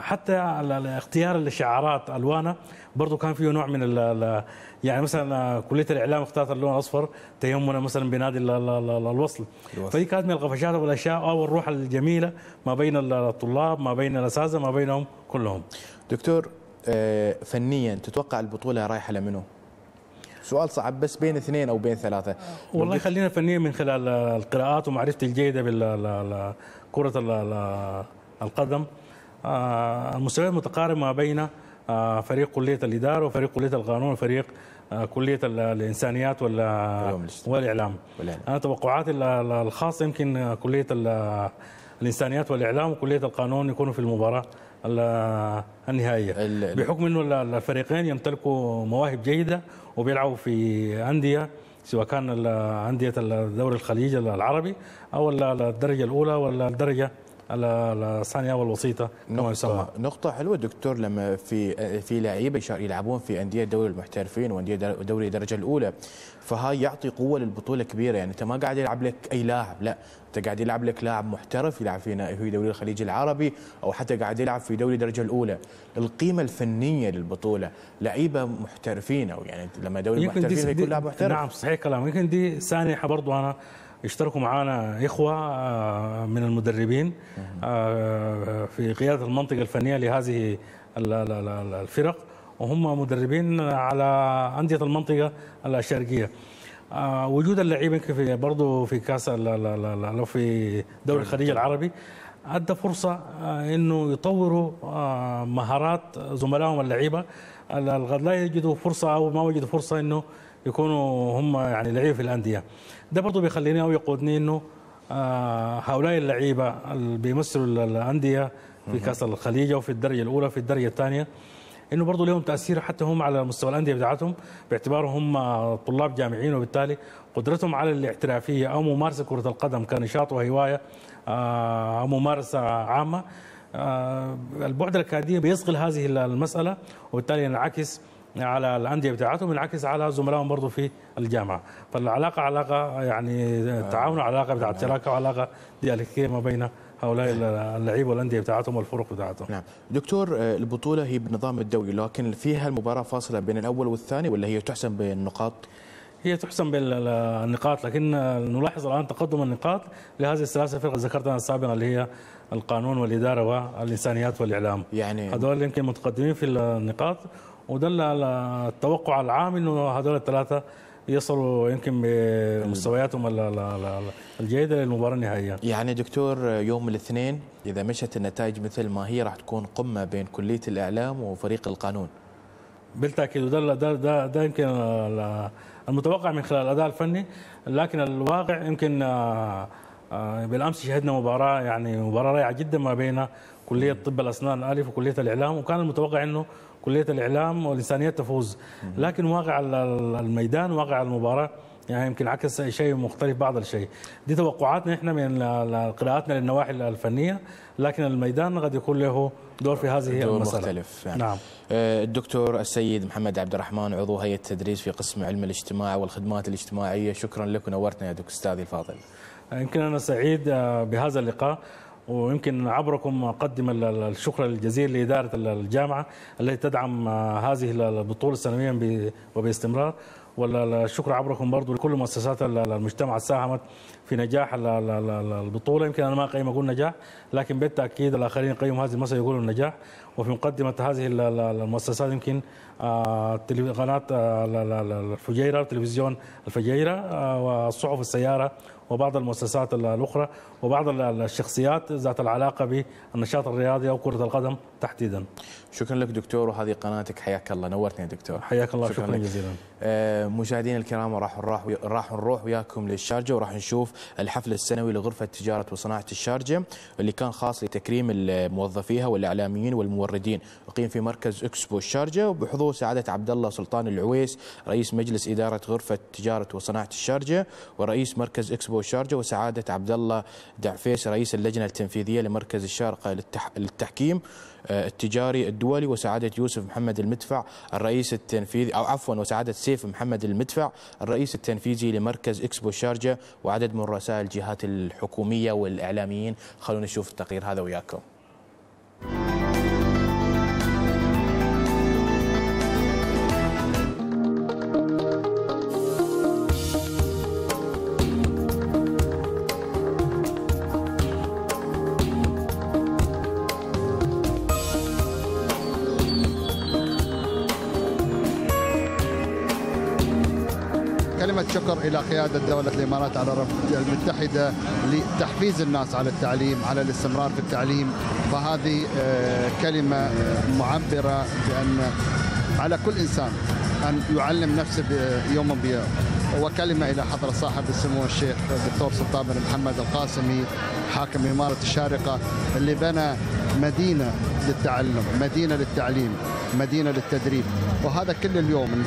حتى اختيار الشعارات الوانه برضه كان فيه نوع من يعني مثلا كليه الاعلام اختارت اللون الاصفر تيمنا مثلا بنادي الوصل، فدي كانت من القفشات والاشياء او الروح الجميله ما بين الطلاب ما بين الاساتذه ما بينهم كلهم. دكتور، فنيا تتوقع البطوله رايحه لمنو؟ سؤال صعب بس بين اثنين او بين ثلاثه. والله خلينا فنيا من خلال القراءات ومعرفتي الجيده بالكره القدم، المستويات متقاربه ما بين فريق كليه الاداره وفريق كليه القانون وفريق كليه الانسانيات والاعلام. انا توقعاتي الخاصه يمكن كليه الانسانيات والاعلام وكليه القانون يكونوا في المباراه النهائيه، بحكم انه الفريقين يمتلكوا مواهب جيده وبيلعبوا في انديه سواء كان انديه دوري الخليج العربي او الدرجه الاولى ولا الدرجه الثانيه والوسيطه كما يسمى. نقطة حلوة دكتور، لما في في لعيبة يلعبون في أندية دوري المحترفين وأندية دوري الدرجة الأولى، فهاي يعطي قوة للبطولة كبيرة، يعني أنت ما قاعد يلعب لك أي لاعب، لا أنت قاعد يلعب لك لاعب محترف يلعب في دوري الخليج العربي أو حتى قاعد يلعب في دوري الدرجة الأولى. القيمة الفنية للبطولة، لعيبة محترفين أو يعني لما دوري المحترفين يكون لاعب محترف. نعم صحيح كلام. يمكن دي سانحة برضه، أنا اشتركوا معنا إخوة من المدربين في قيادة المنطقة الفنية لهذه الفرق، وهم مدربين على أندية المنطقة الشرقية. وجود اللعيبة برضو في كأس أو في دوري الخليج العربي أدى فرصة إنه يطوروا مهارات زملائهم اللعيبة اللي قد لا يجدوا فرصة أو ما وجدوا فرصة إنه يكونوا هم يعني لعيبة في الأندية. ده برضه بيخليني او يقودني انه هؤلاء اللعيبه اللي بيمثلوا الانديه في كاس الخليج وفي الدرجه الاولى في الدرجه الثانيه، انه برضه لهم تاثير حتى هم على مستوى الانديه بتاعتهم، باعتبارهم هم طلاب جامعيين، وبالتالي قدرتهم على الاحترافيه او ممارسه كره القدم كنشاط وهوايه او ممارسه عامه، البعد الاكاديمي بيصقل هذه المساله، وبالتالي ينعكس على الانديه بتاعتهم، ينعكس على زملائهم برضه في الجامعه، فالعلاقه علاقه يعني تعاون، علاقه بتاعت شراكه، وعلاقه ديالكتيكيه ما بين هؤلاء اللعيبه والانديه بتاعتهم والفرق بتاعتهم. نعم، دكتور البطوله هي بنظام الدوري، لكن فيها المباراه فاصله بين الاول والثاني ولا هي تحسم بالنقاط؟ هي تحسم بالنقاط، لكن نلاحظ الان تقدم النقاط لهذه الثلاثه فرق ذكرتها سابقا اللي هي القانون والاداره والانسانيات والاعلام، يعني هذول يمكن متقدمين في النقاط، ودل التوقع العام انه هذول الثلاثه يصلوا يمكن بمستوياتهم الجيده للمباراه النهائيه. يعني دكتور يوم الاثنين اذا مشت النتائج مثل ما هي راح تكون قمه بين كليه الاعلام وفريق القانون. بالتاكيد، وده ده ده, ده يمكن المتوقع من خلال الاداء الفني، لكن الواقع يمكن بالامس شهدنا مباراه يعني مباراه رائعه جدا ما بين كليه طب الاسنان الف وكليه الاعلام، وكان المتوقع انه كلية الإعلام والإنسانيات تفوز، لكن واقع الميدان واقع المباراة يعني يمكن عكس شيء مختلف بعض الشيء. دي توقعاتنا احنا من قراءاتنا للنواحي الفنية، لكن الميدان قد يكون له دور في هذه دور المسألة مختلف يعني. نعم. الدكتور السيد محمد عبد الرحمن عضو هيئة التدريس في قسم علم الاجتماع والخدمات الاجتماعية، شكرا لك ونورتنا يا دكتور أستاذي الفاضل. يمكن أنا سعيد بهذا اللقاء، ويمكن عبركم أقدم الشكر الجزيل لإدارة الجامعة التي تدعم هذه البطولة سنويا وباستمرار، والشكر عبركم برضو لكل مؤسسات المجتمع ساهمت في نجاح البطولة. يمكن أنا ما أقيم أقول نجاح، لكن بالتأكيد الآخرين يقيموا هذه المسألة يقولوا النجاح. وفي مقدمة هذه المؤسسات يمكن قناة الفجيرة وتلفزيون الفجيرة والصحف السيارة وبعض المؤسسات الأخرى وبعض الشخصيات ذات العلاقة بالنشاط الرياضي أو كرة القدم تحديدا. شكرا لك دكتور، وهذه قناتك حياك الله، نورتني يا دكتور. حياك الله، شكرا, شكرا جزيلا. مشاهدينا الكرام، راح نروح راح نروح وياكم للشارجة وراح نشوف الحفل السنوي لغرفة تجارة وصناعة الشارجة اللي كان خاص لتكريم موظفيها والإعلاميين والموردين، أقيم في مركز اكسبو الشارجة وبحضور سعادة عبد الله سلطان العويس رئيس مجلس إدارة غرفة تجارة وصناعة الشارجة ورئيس مركز اكسبو الشارجة، وسعادة عبد الله دعفيس رئيس اللجنة التنفيذية لمركز الشارقة للتحكيم التجاري الدولي، وسعادة يوسف محمد المدفع الرئيس التنفيذي أو عفوا وسعادة سيف محمد المدفع الرئيس التنفيذي لمركز اكسبو الشارجة وعدد من رؤساء الجهات الحكومية والإعلاميين. خلونا نشوف التقرير هذا وياكم. شكر إلى قيادة دولة الإمارات العربية المتحدة لتحفيز الناس على التعليم، على الاستمرار في التعليم، فهذه كلمة معبرة بأن على كل إنسان أن يعلم نفسه يوما بيوم. وكلمة إلى حضرة صاحب السمو الشيخ الدكتور سلطان بن محمد القاسمي حاكم إمارة الشارقة اللي بنى مدينة للتعلم، مدينة للتعليم، مدينة للتدريب، وهذا كل اليوم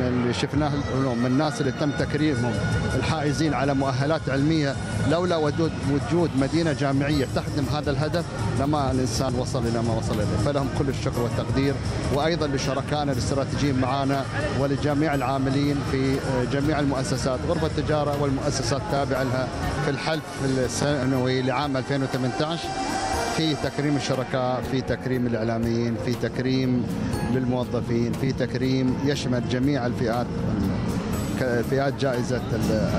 اللي شفناه اليوم من الناس اللي تم تكريمهم الحائزين على مؤهلات علمية. لولا وجود وجود مدينة جامعية تخدم هذا الهدف لما الإنسان وصل إلى ما وصل إليه، فلهم كل الشكر والتقدير، وأيضا لشركائنا الاستراتيجيين معنا ولجميع العاملين في جميع المؤسسات، غرفة التجارة والمؤسسات التابعة لها في الحلف السنوي لعام ألفين وثمانية عشر في تكريم الشركاء، في تكريم الإعلاميين، في تكريم للموظفين، في تكريم يشمل جميع الفئات، فئات جائزة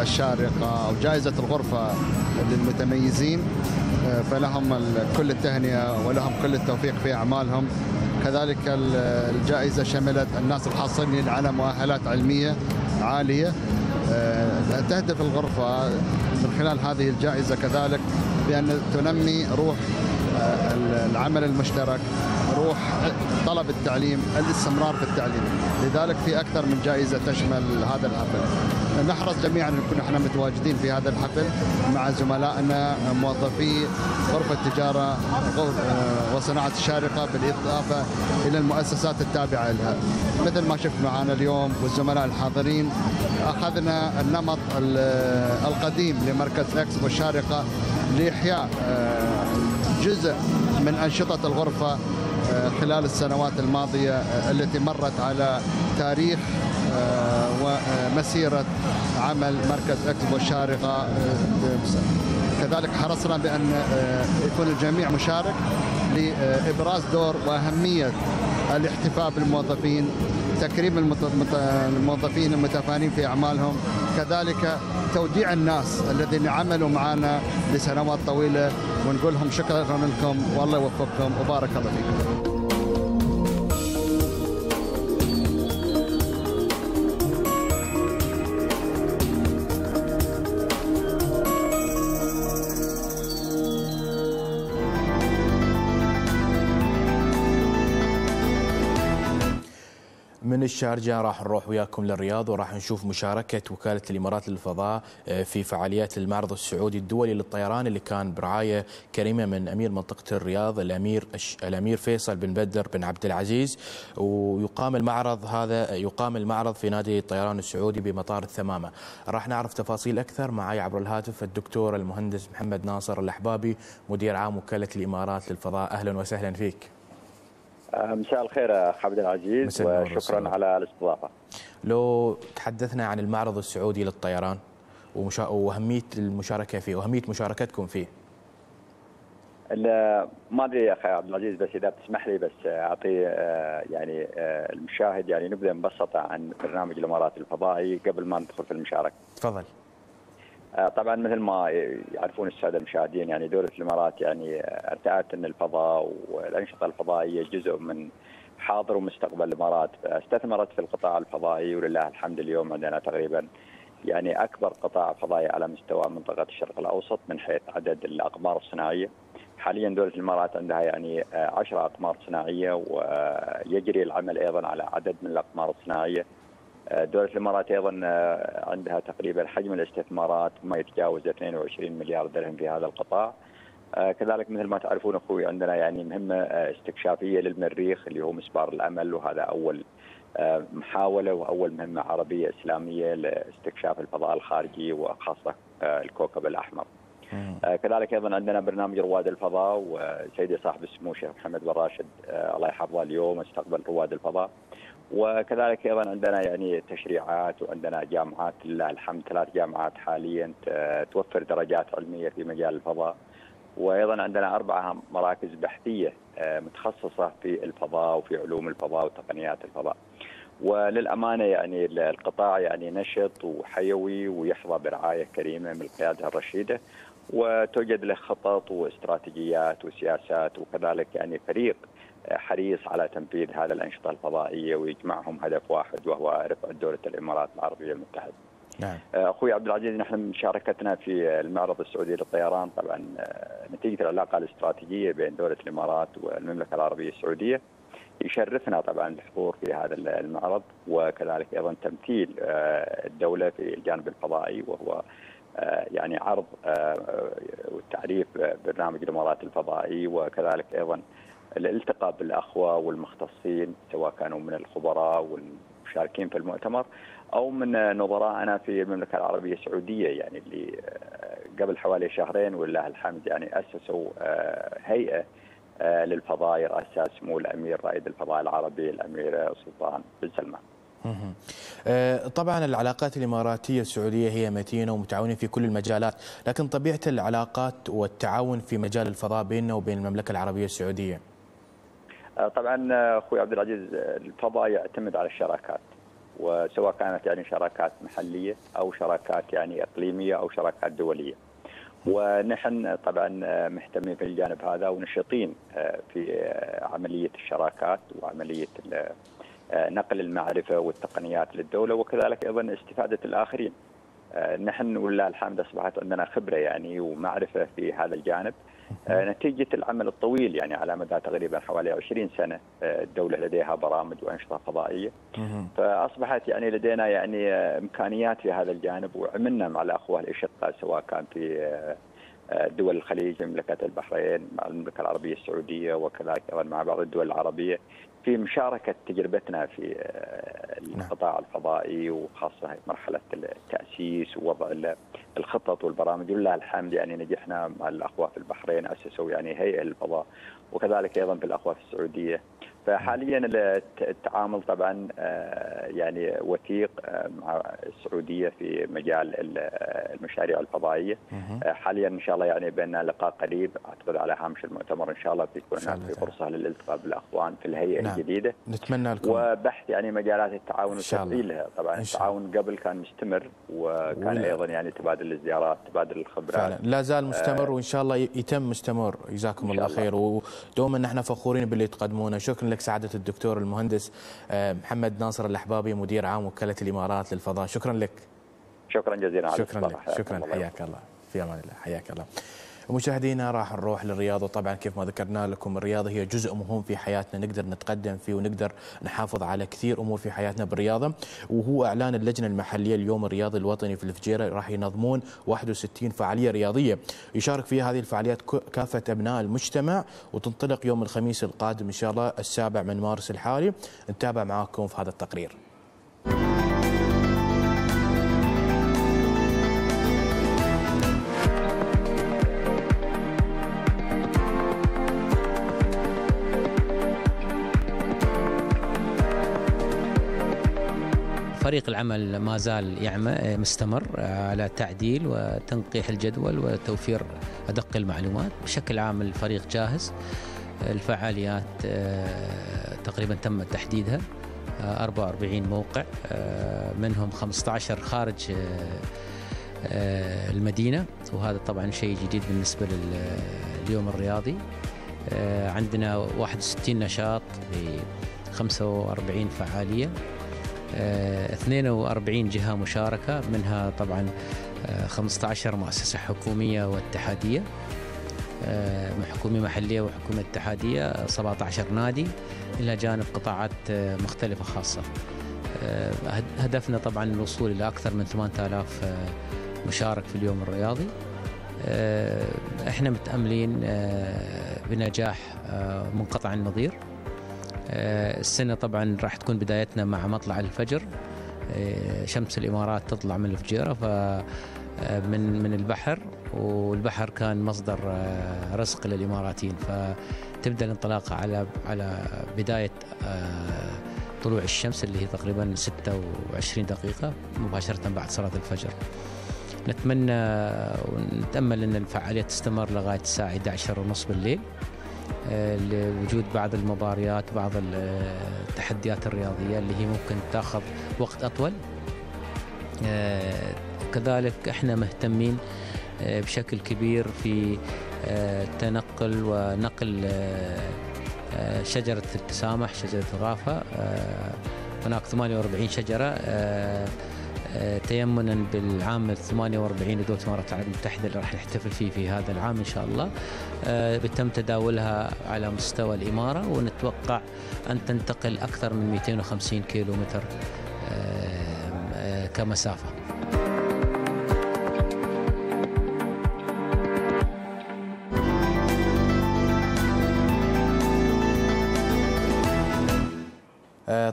الشارقة أو جائزة الغرفة للمتميزين، فلهم كل التهنئة ولهم كل التوفيق في أعمالهم. كذلك الجائزة شملت الناس الحاصلين على مؤهلات علمية عالية. تهدف الغرفة من خلال هذه الجائزة كذلك بأن تنمي روح العمل المشترك، روح طلب التعليم، الاستمرار في التعليم، لذلك في أكثر من جائزة تشمل هذا الحفل. نحرص جميعا أن نكون احنا متواجدين في هذا الحفل مع زملائنا موظفي غرفة تجارة وصناعة الشارقة، بالإضافة إلى المؤسسات التابعة لها. مثل ما شفت معنا اليوم والزملاء الحاضرين، أخذنا النمط القديم لمركز اكسبو الشارقة لإحياء جزء من أنشطة الغرفة خلال السنوات الماضية التي مرت على تاريخ ومسيرة عمل مركز اكسبو الشارقة. كذلك حرصنا بأن يكون الجميع مشارك لإبراز دور وأهمية الاحتفاء بالموظفين، تكريم الموظفين المتفانين في أعمالهم، كذلك توديع الناس الذين عملوا معنا لسنوات طويلة ونقول لهم شكرا لكم والله يوفقكم وبارك الله فيكم. من الشارجة راح نروح وياكم للرياض وراح نشوف مشاركة وكالة الإمارات للفضاء في فعاليات المعرض السعودي الدولي للطيران اللي كان برعاية كريمة من أمير منطقة الرياض الأمير الأمير فيصل بن بدر بن عبد العزيز. ويقام المعرض هذا يقام المعرض في نادي الطيران السعودي بمطار الثمامة. راح نعرف تفاصيل أكثر معي عبر الهاتف الدكتور المهندس محمد ناصر الأحبابي مدير عام وكالة الإمارات للفضاء. أهلا وسهلا فيك. مساء الخير اخ عبد العزيز، وشكرا على الاستضافه. لو تحدثنا عن المعرض السعودي للطيران واهميه المشاركه فيه واهميه مشاركتكم فيه. ما ادري يا اخي عبد العزيز، بس اذا بتسمح لي بس اعطي يعني المشاهد يعني نبذه مبسطه عن برنامج الامارات الفضائي قبل ما ندخل في المشاركه. تفضل. طبعا مثل ما يعرفون الساده المشاهدين يعني دوله الامارات يعني ارتأت ان الفضاء والانشطه الفضائيه جزء من حاضر ومستقبل الامارات، استثمرت في القطاع الفضائي ولله الحمد اليوم عندنا تقريبا يعني اكبر قطاع فضائي على مستوى منطقه الشرق الاوسط من حيث عدد الاقمار الصناعيه. حاليا دوله الامارات عندها يعني عشرة اقمار صناعيه ويجري العمل ايضا على عدد من الاقمار الصناعيه. دوله الامارات ايضا عندها تقريبا حجم الاستثمارات ما يتجاوز اثنين وعشرين مليار درهم في هذا القطاع. كذلك مثل ما تعرفون اخوي عندنا يعني مهمه استكشافيه للمريخ اللي هو مسبار الامل، وهذا اول محاوله واول مهمه عربيه اسلاميه لاستكشاف الفضاء الخارجي وخاصه الكوكب الاحمر. كذلك ايضا عندنا برنامج رواد الفضاء، وسيدي صاحب السمو الشيخ محمد بن راشد الله يحفظه اليوم استقبل رواد الفضاء. وكذلك ايضا عندنا يعني تشريعات، وعندنا جامعات لله الحمد ثلاث جامعات حاليا توفر درجات علميه في مجال الفضاء، وايضا عندنا اربع مراكز بحثيه متخصصه في الفضاء وفي علوم الفضاء وتقنيات الفضاء. وللامانه يعني القطاع يعني نشط وحيوي ويحظى برعايه كريمه من القياده الرشيده، وتوجد له خطط واستراتيجيات وسياسات، وكذلك يعني فريق حريص على تنفيذ هذا الانشطه الفضائيه ويجمعهم هدف واحد وهو رفع دوله الامارات العربيه المتحده. نعم. اخوي عبد العزيز، نحن مشاركتنا في المعرض السعودي للطيران طبعا نتيجه العلاقه الاستراتيجيه بين دوله الامارات والمملكه العربيه السعوديه، يشرفنا طبعا الحضور في هذا المعرض، وكذلك ايضا تمثيل الدوله في الجانب الفضائي وهو يعني عرض والتعريف برنامج الامارات الفضائي، وكذلك ايضا الالتقاء بالاخوه والمختصين سواء كانوا من الخبراء والمشاركين في المؤتمر او من نظرائنا في المملكه العربيه السعوديه يعني اللي قبل حوالي شهرين ولله الحمد يعني اسسوا هيئه للفضاء يرأسها سمو الامير رائد الفضاء العربي الامير سلطان بن سلمان. طبعا العلاقات الاماراتيه السعوديه هي متينه ومتعاونه في كل المجالات، لكن طبيعه العلاقات والتعاون في مجال الفضاء بيننا وبين المملكه العربيه السعوديه. طبعا اخوي عبد العزيز، الفضاء يعتمد على الشراكات، وسواء كانت يعني شراكات محليه او شراكات يعني اقليميه او شراكات دوليه. ونحن طبعا مهتمين في الجانب هذا ونشيطين في عمليه الشراكات وعمليه نقل المعرفه والتقنيات للدوله، وكذلك ايضا استفاده الاخرين. نحن ولله الحمد اصبحت عندنا خبره يعني ومعرفه في هذا الجانب نتيجه العمل الطويل يعني على مدى تقريبا حوالي عشرين سنة الدوله لديها برامج وانشطه فضائيه، فاصبحت يعني لدينا يعني امكانيات في هذا الجانب، وعملنا مع الاخوه الاشقاء سواء كان في دول الخليج مملكه البحرين مع المملكه العربيه السعوديه، وكذلك ايضا مع بعض الدول العربيه في مشاركه تجربتنا في القطاع الفضائي وخاصه مرحله التاسيس ووضع الخطط والبرامج، ولله الحمد يعني نجحنا مع الاخوه في البحرين اسسوا يعني هيئه للفضاء، وكذلك ايضا بالاخوه في السعوديه. فحاليا التعامل طبعا يعني وثيق مع السعوديه في مجال المشاريع الفضائيه. حاليا ان شاء الله يعني بيننا لقاء قريب اعتقد على هامش المؤتمر ان شاء الله بيكون هناك فرصه للالتقاء بالاخوان في الهيئه. نعم. الجديده نتمنى لكم وبحث يعني مجالات التعاون وتفعيلها. طبعا التعاون قبل كان مستمر وكان ولا. ايضا يعني تبادل الزيارات تبادل الخبرات فعلا لا زال مستمر وان شاء الله يتم مستمر. جزاكم الله خير ودوما نحن فخورين باللي تقدمونه. شكرا لك سعاده الدكتور المهندس محمد ناصر الاحبابي مدير عام وكاله الامارات للفضاء. شكرا لك. شكرا جزيلا على شكرا لك. شكرا حياك الله في امان الله. حياك الله مشاهدينا، راح نروح للرياضة. طبعا كيف ما ذكرنا لكم الرياضة هي جزء مهم في حياتنا نقدر نتقدم فيه ونقدر نحافظ على كثير أمور في حياتنا بالرياضة، وهو إعلان اللجنة المحلية اليوم الرياضي الوطني في الفجيرة راح ينظمون واحد وستين فعالية رياضية يشارك فيها هذه الفعاليات كافة أبناء المجتمع، وتنطلق يوم الخميس القادم إن شاء الله السابع من مارس الحالي. نتابع معاكم في هذا التقرير. فريق العمل ما زال يعمل مستمر على تعديل وتنقيح الجدول وتوفير أدق المعلومات. بشكل عام الفريق جاهز. الفعاليات تقريبا تم تحديدها، أربعة وأربعين موقع، منهم خمسة عشر خارج المدينة، وهذا طبعا شيء جديد بالنسبة لليوم الرياضي. عندنا واحد وستين نشاط ب خمسة وأربعين فعالية، اثنين وأربعين جهة مشاركة، منها طبعا خمسة عشر مؤسسة حكومية واتحادية، حكومة محلية وحكومة اتحادية، سبعة عشر نادي، إلى جانب قطاعات مختلفة خاصة. هدفنا طبعا الوصول إلى أكثر من ثمانية آلاف مشارك في اليوم الرياضي. احنا متأملين بنجاح منقطع النظير. السنة طبعا راح تكون بدايتنا مع مطلع الفجر، شمس الإمارات تطلع من الفجيرة فمن من البحر، والبحر كان مصدر رزق للإماراتيين، فتبدأ الانطلاقة على على بداية طلوع الشمس اللي هي تقريبا ستة وعشرين دقيقة مباشرة بعد صلاة الفجر. نتمنى ونتأمل أن الفعالية تستمر لغاية الساعة إحدى عشرة وثلاثين بالليل، لوجود بعض المباريات بعض التحديات الرياضية اللي هي ممكن تأخذ وقت أطول. كذلك احنا مهتمين بشكل كبير في تنقل ونقل شجرة التسامح، شجرة الغافة، هناك ثمانية وأربعين شجرة تيمنا بالعام ثمانية وأربعين لدولة الامارات العربية المتحدة اللي راح نحتفل فيه في هذا العام ان شاء الله، بتم تداولها على مستوى الاماره، ونتوقع ان تنتقل اكثر من مئتين وخمسين كيلو متر كمسافه.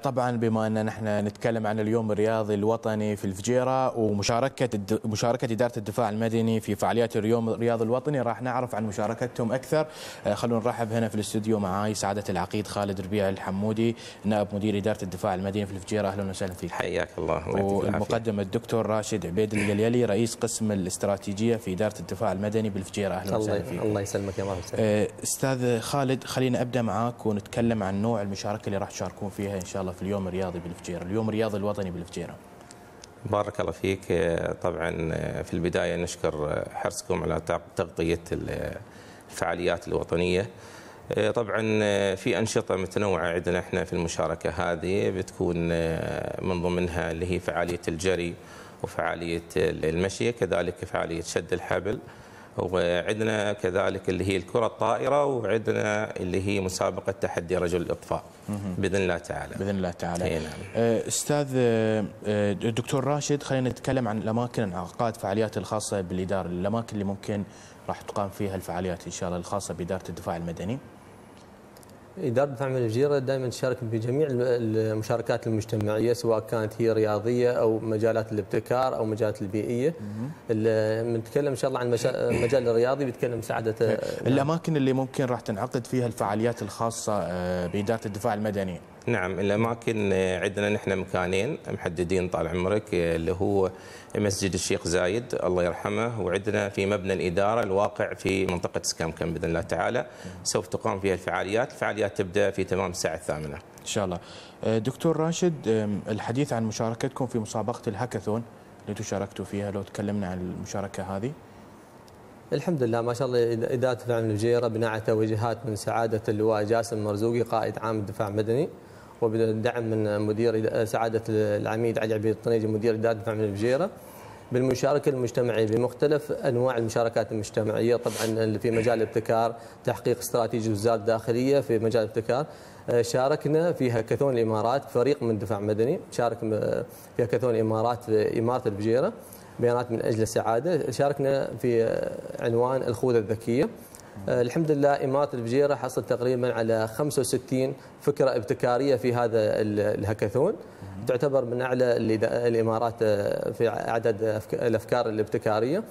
طبعا بما ان نحن نتكلم عن اليوم الرياضي الوطني في الفجيره ومشاركه مشاركه اداره الدفاع المدني في فعاليات اليوم الرياضي الوطني، راح نعرف عن مشاركتهم اكثر. خلونا نرحب هنا في الاستوديو معاي سعاده العقيد خالد ربيع الحمودي، نائب مدير اداره الدفاع المدني في الفجيره، اهلا وسهلا فيك. حياك الله. والمقدم الدكتور راشد عبيد القليلي، رئيس قسم الاستراتيجيه في اداره الدفاع المدني بالفجيره، اهلا وسهلا فيك. الله يسلمك يا مرحبا. استاذ خالد، خلينا ابدا معاك ونتكلم عن نوع المشاركه اللي راح تشاركون فيها ان شاء الله في اليوم الرياضي بالفجيرة، اليوم الرياضي الوطني بالفجيرة. بارك الله فيك. طبعا في البداية نشكر حرصكم على تغطية الفعاليات الوطنية. طبعا في أنشطة متنوعة عندنا احنا في المشاركة هذه، بتكون من ضمنها اللي هي فعالية الجري وفعالية المشي، كذلك فعالية شد الحبل، وعندنا كذلك اللي هي الكرة الطائرة، وعندنا اللي هي مسابقة تحدي رجل الإطفاء بإذن الله تعالى. بإذن الله تعالى. أستاذ دكتور راشد، خلينا نتكلم عن الأماكن العقائد فعاليات الخاصة بالإدارة، الأماكن اللي ممكن راح تقام فيها الفعاليات إن شاء الله الخاصة بإدارة الدفاع المدني. إدارة الدفاع المدني الفجيرة دائما تشارك بجميع المشاركات المجتمعية، سواء كانت هي رياضية أو مجالات الابتكار أو مجالات البيئية. بنتكلم إن شاء الله عن المجال الرياضي، بيتكلم سعادة. الأماكن اللي ممكن راح تنعقد فيها الفعاليات الخاصة بإدارة الدفاع المدني. نعم، الأماكن عندنا نحن مكانين محددين طال عمرك، اللي هو مسجد الشيخ زايد الله يرحمه، وعندنا في مبنى الإدارة الواقع في منطقة سكامكم بإذن الله تعالى سوف تقام فيها الفعاليات. الفعاليات تبدأ في تمام الساعة الثامنة إن شاء الله. دكتور راشد، الحديث عن مشاركتكم في مسابقة الهاكاثون اللي تشاركتوا فيها، لو تكلمنا عن المشاركة هذه. الحمد لله ما شاء الله إدارة الدفاع الفجيرة بناء على توجيهات من سعادة اللواء جاسم مرزوقي قائد عام الدفاع المدني، وبالدعم من مدير سعادة العميد علي عبيد الطنيجي مدير إدارة الدفاع المدني بالفجيرة، بالمشاركة المجتمعية بمختلف أنواع المشاركات المجتمعية، طبعا في مجال الابتكار تحقيق استراتيجي وزارة الداخلية في مجال الابتكار. شاركنا في هاكاثون الإمارات فريق من الدفاع المدني، شارك في هاكاثون الإمارات في إمارة الفجيرة بيانات من أجل السعادة، شاركنا في عنوان الخوذة الذكية. الحمد لله إمارة الفجيرة حصلت تقريبا على خمسة وستين فكرة ابتكارية في هذا الهاكاثون، تعتبر من أعلى الإمارات في عدد الأفكار الابتكارية.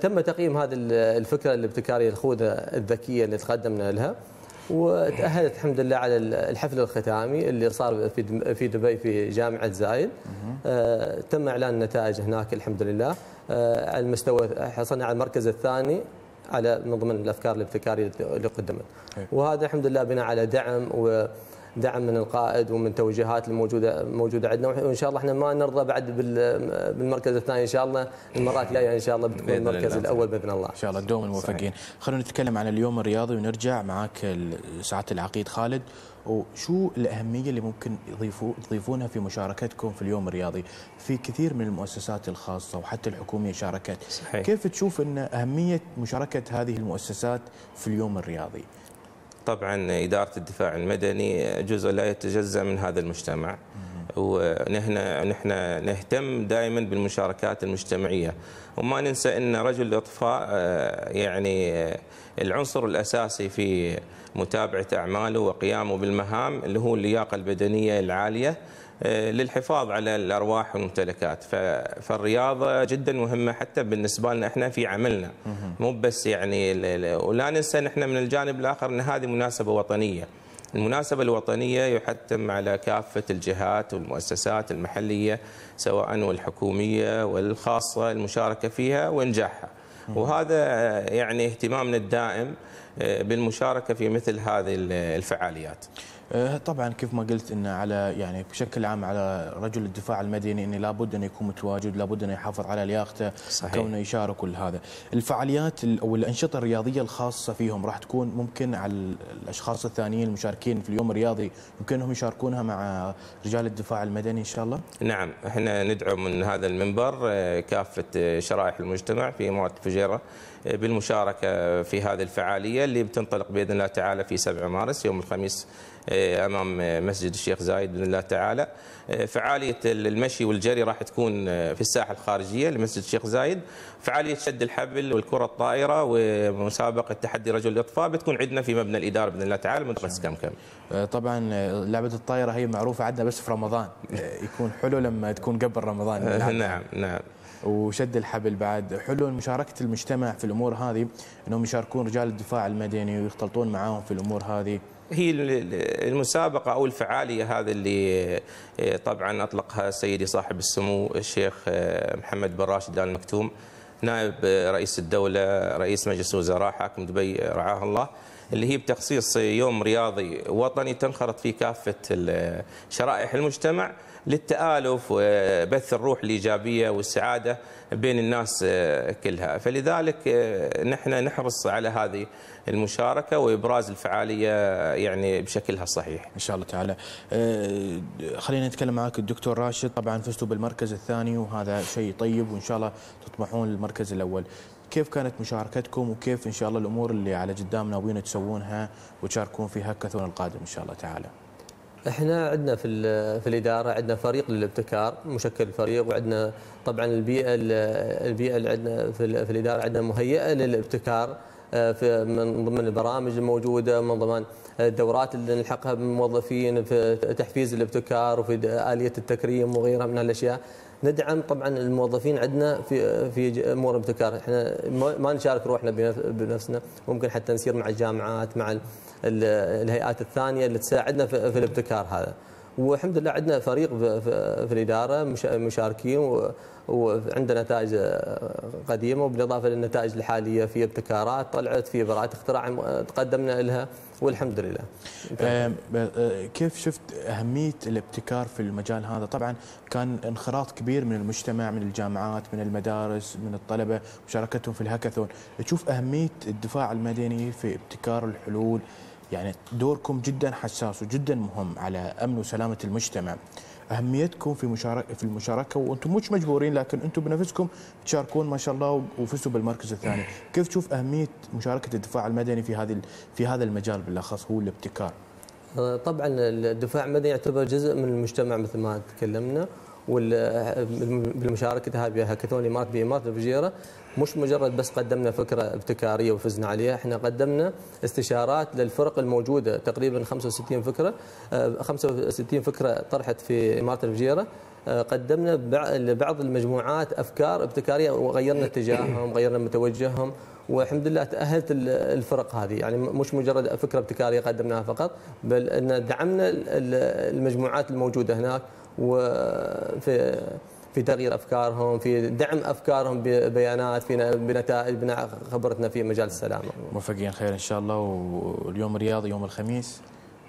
تم تقييم هذه الفكرة الابتكارية الخوذة الذكية اللي تقدمنا لها، وتأهلت الحمد لله على الحفل الختامي اللي صار في في دبي في جامعة زايد. آه تم إعلان النتائج هناك الحمد لله. آه على المستوى حصلنا على المركز الثاني على من ضمن الأفكار الابتكارية اللي قدمت، وهذا الحمد لله بناء على دعم و دعم من القائد ومن توجيهات الموجوده موجوده عندنا، وان شاء الله احنا ما نرضى بعد بالمركز الثاني، ان شاء الله المرات الجايه ان شاء الله بتكون المركز الاول باذن الله. ان شاء الله دوما موفقين. خلونا نتكلم عن اليوم الرياضي ونرجع معك سعاده العقيد خالد، وشو الاهميه اللي ممكن يضيفوا تضيفونها في مشاركتكم في اليوم الرياضي؟ في كثير من المؤسسات الخاصه وحتى الحكوميه شاركت، صحيح. كيف تشوف ان اهميه مشاركه هذه المؤسسات في اليوم الرياضي؟ طبعا إدارة الدفاع المدني جزء لا يتجزأ من هذا المجتمع، ونحن نحن نهتم دائما بالمشاركات المجتمعية، وما ننسى ان رجل الإطفاء يعني العنصر الأساسي في متابعة أعماله وقيامه بالمهام اللي هو اللياقة البدنية العالية للحفاظ على الأرواح والممتلكات. فالرياضة جدا مهمة حتى بالنسبة لنا احنا في عملنا، مو بس يعني، ولا ننسى نحن من الجانب الآخر ان هذه مناسبة وطنية. المناسبة الوطنية يحتم على كافة الجهات والمؤسسات المحلية سواء والحكومية والخاصة المشاركة فيها وإنجاحها، وهذا يعني اهتمامنا الدائم بالمشاركة في مثل هذه الفعاليات. طبعا كيف ما قلت ان على يعني بشكل عام على رجل الدفاع المدني ان لابد ان يكون متواجد، لابد ان يحافظ على لياقته كونه يشارك. كل هذا الفعاليات او الانشطه الرياضيه الخاصه فيهم راح تكون ممكن على الاشخاص الثانيين المشاركين في اليوم الرياضي يمكنهم يشاركونها مع رجال الدفاع المدني ان شاء الله؟ نعم، احنا ندعو من هذا المنبر كافه شرائح المجتمع في معرض الفجيره بالمشاركه في هذه الفعاليه اللي بتنطلق باذن الله تعالى في سبعة مارس يوم الخميس امام مسجد الشيخ زايد باذن الله تعالى. فعاليه المشي والجري راح تكون في الساحه الخارجيه لمسجد الشيخ زايد، فعاليه شد الحبل والكره الطائره ومسابقه تحدي رجل الاطفاء بتكون عندنا في مبنى الاداره باذن الله تعالى منطقه سكم كم. طبعا لعبه الطائره هي معروفه عندنا بس في رمضان، يكون حلو لما تكون قبل رمضان. نعم نعم. وشد الحبل بعد حلو. مشاركه المجتمع في الامور هذه انهم يشاركون رجال الدفاع المدني ويختلطون معاهم في الامور هذه. هي المسابقة أو الفعالية هذه اللي طبعا أطلقها سيدي صاحب السمو الشيخ محمد بن راشد آل مكتوم نائب رئيس الدولة رئيس مجلس الوزراء حاكم دبي رعاه الله، اللي هي بتخصيص يوم رياضي وطني تنخرط فيه كافة شرائح المجتمع للتآلف وبث الروح الإيجابية والسعادة بين الناس كلها. فلذلك نحن نحرص على هذه المشاركة وإبراز الفعالية يعني بشكلها الصحيح إن شاء الله تعالى. خلينا نتكلم معك الدكتور راشد، طبعا فزتوا بالمركز الثاني وهذا شيء طيب وإن شاء الله تطمحون للمركز الأول. كيف كانت مشاركتكم وكيف إن شاء الله الأمور اللي على قدام ناويين تسوونها وتشاركون في هاكاثون القادم إن شاء الله تعالى؟ احنا عندنا في في الاداره عندنا فريق للابتكار مشكل فريق، وعندنا طبعا البيئه البيئه اللي عندنا في الاداره عندنا مهيئه للابتكار في من ضمن البرامج الموجوده، من ضمن الدورات اللي نلحقها بالموظفين في تحفيز الابتكار وفي اليه التكريم وغيرها من الاشياء. ندعم طبعا الموظفين عندنا في في امور الابتكار، احنا ما نشارك روحنا بنفسنا، ممكن حتى نسير مع الجامعات مع الهيئات الثانيه اللي تساعدنا في الابتكار هذا. والحمد لله عندنا فريق في الاداره مشاركين وعندنا نتائج قديمه، وبالاضافه للنتائج الحاليه في ابتكارات طلعت، في براءات اختراع تقدمنا لها والحمد لله. أه كيف شفت اهميه الابتكار في المجال هذا؟ طبعا كان انخراط كبير من المجتمع من الجامعات من المدارس من الطلبه مشاركتهم في الهاكاثون. تشوف اهميه الدفاع المدني في ابتكار الحلول؟ يعني دوركم جدا حساس وجدا مهم على امن وسلامه المجتمع. اهميتكم في مشاركه في المشاركه وانتم مش مجبورين لكن انتم بنفسكم تشاركون ما شاء الله وفزتوا بالمركز الثاني. كيف تشوف اهميه مشاركه الدفاع المدني في هذه في هذا المجال بالاخص هو الابتكار؟ طبعا الدفاع المدني يعتبر جزء من المجتمع مثل ما تكلمنا، والمشاركه هذه بهاكاثون الامارات بامارات الفجيره مش مجرد بس قدمنا فكره ابتكاريه وفزنا عليها، احنا قدمنا استشارات للفرق الموجوده تقريبا خمسة وستين فكره خمسة وستين فكره طرحت في اماره الفجيره. قدمنا لبعض المجموعات افكار ابتكاريه وغيرنا اتجاههم وغيرنا متوجههم والحمد لله تأهلت الفرق هذه، يعني مش مجرد فكرة ابتكارية قدمناها فقط، بل أن دعمنا المجموعات الموجودة هناك وفي في تغيير أفكارهم، في دعم أفكارهم ببيانات، في بنتائج بناء خبرتنا في مجال السلامة. موفقين خير إن شاء الله. واليوم الرياضي يوم الخميس،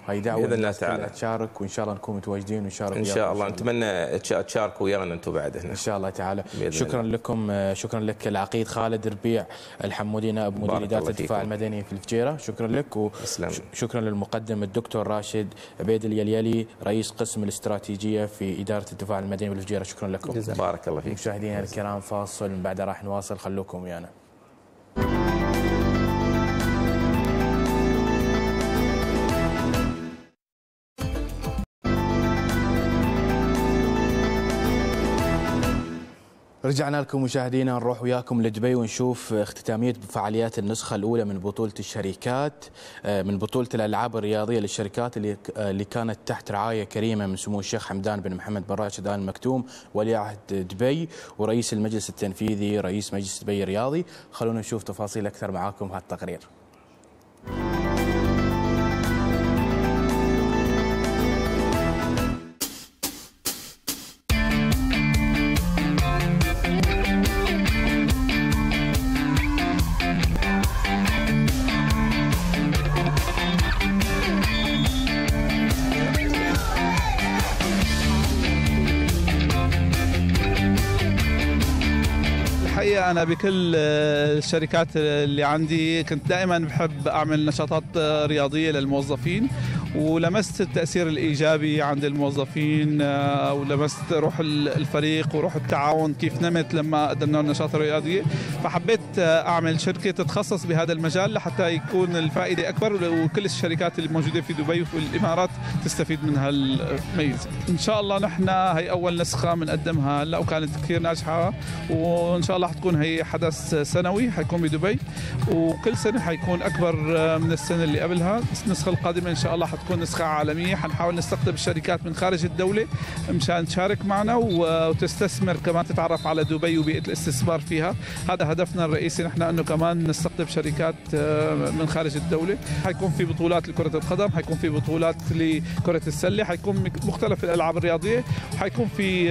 هاي دعوة باذن الله تعالى تشارك، وان شاء الله نكون متواجدين ونشارك ان شاء الله. نتمنى تشاركوا ويانا انتم بعد هنا ان شاء الله تعالى. شكرا لكم، شكرا لك العقيد خالد ربيع الحمودي نائب مدير اداره الدفاع المدني في الفجيره، شكرا لك. وشكرا للمقدم الدكتور راشد عبيد اليليلي رئيس قسم الاستراتيجيه في اداره الدفاع المدني بالفجيره، شكرا لكم. بارك الله فيك. مشاهدينا الكرام فاصل، من بعده راح نواصل، خلوكم ويانا. رجعنا لكم مشاهدينا، نروح وياكم لدبي ونشوف اختتامية فعاليات النسخة الأولى من بطولة الشركات، من بطولة الألعاب الرياضية للشركات اللي كانت تحت رعاية كريمة من سمو الشيخ حمدان بن محمد بن راشد آل مكتوم ولي عهد دبي ورئيس المجلس التنفيذي رئيس مجلس دبي الرياضي. خلونا نشوف تفاصيل أكثر معاكم هالتقرير. أنا بكل الشركات اللي عندي كنت دائما بحب أعمل نشاطات رياضية للموظفين، ولمست التأثير الإيجابي عند الموظفين، ولمست روح الفريق وروح التعاون كيف نمت لما قدمنا النشاط الرياضي، فحبيت أعمل شركة تتخصص بهذا المجال لحتى يكون الفائدة أكبر وكل الشركات الموجودة في دبي وفي الإمارات تستفيد من هالميزة. إن شاء الله نحن هي أول نسخة بنقدمها هلا وكانت كثير ناجحة، وإن شاء الله حتكون هي حدث سنوي حيكون بدبي، وكل سنة حيكون أكبر من السنة اللي قبلها. النسخة القادمة إن شاء الله تكون نسخة عالمية، حنحاول نستقطب الشركات من خارج الدولة مشان تشارك معنا وتستثمر، كمان تتعرف على دبي وبيئة الاستثمار فيها. هذا هدفنا الرئيسي نحن، انه كمان نستقطب شركات من خارج الدولة. حيكون في بطولات لكرة القدم، حيكون في بطولات لكرة السلة، حيكون مختلف الألعاب الرياضية، وحيكون في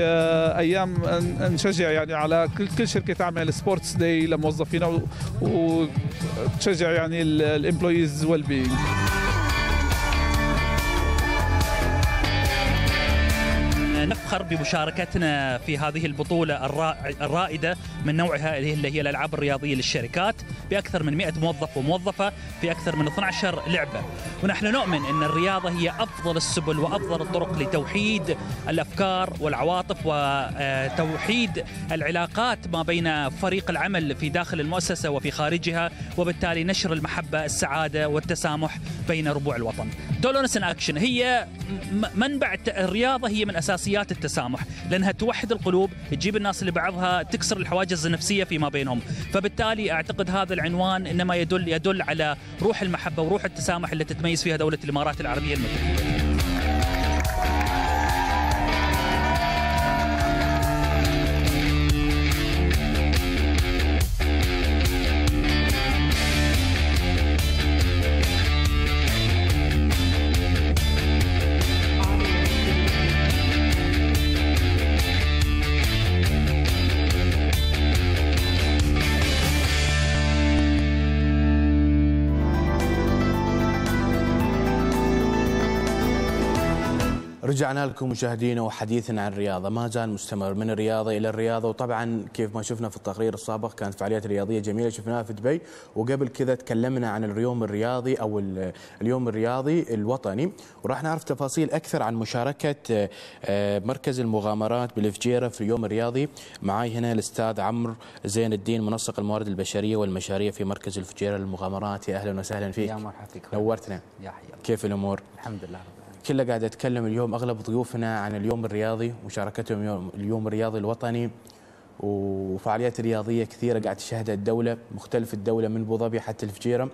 ايام نشجع يعني على كل شركة تعمل سبورتس داي لموظفينا وتشجع يعني الامبلويز ويل بينج. نفخر بمشاركتنا في هذه البطولة الرائدة من نوعها اللي هي الألعاب الرياضية للشركات بأكثر من مئة موظف وموظفة في أكثر من اثني عشر لعبة، ونحن نؤمن أن الرياضة هي أفضل السبل وأفضل الطرق لتوحيد الأفكار والعواطف وتوحيد العلاقات ما بين فريق العمل في داخل المؤسسة وفي خارجها، وبالتالي نشر المحبة، السعادة والتسامح بين ربوع الوطن. تولرنس ان اكشن هي منبع الرياضة، هي من أساسيات التسامح، لأنها توحد القلوب، تجيب الناس لبعضها، تكسر الحواجز النفسية فيما بينهم، فبالتالي أعتقد هذا العنوان إنما يدل يدل على روح المحبة وروح التسامح التي تتميز فيها دولة الإمارات العربية المتحدة. رجعنا لكم مشاهدينا وحديثنا عن الرياضة ما زال مستمر، من الرياضة إلى الرياضة. وطبعا كيف ما شفنا في التقرير السابق كانت فعاليات رياضية جميلة شفناها في دبي، وقبل كذا تكلمنا عن اليوم الرياضي أو اليوم الرياضي الوطني، وراح نعرف تفاصيل أكثر عن مشاركة مركز المغامرات بالفجيرة في اليوم الرياضي. معاي هنا الأستاذ عمرو زين الدين منسق الموارد البشرية والمشاريع في مركز الفجيرة للمغامرات. يا أهلا وسهلا فيك. يا مرحبا فيك، نورتنا. يا حيا، كيف الأمور؟ الحمد لله. كله قاعد أتكلم اليوم أغلب ضيوفنا عن اليوم الرياضي ومشاركتهم اليوم الرياضي الوطني، وفعاليات رياضية كثيرة قاعد تشهدها الدولة، مختلف الدولة من أبو ظبي حتى الفجيرة.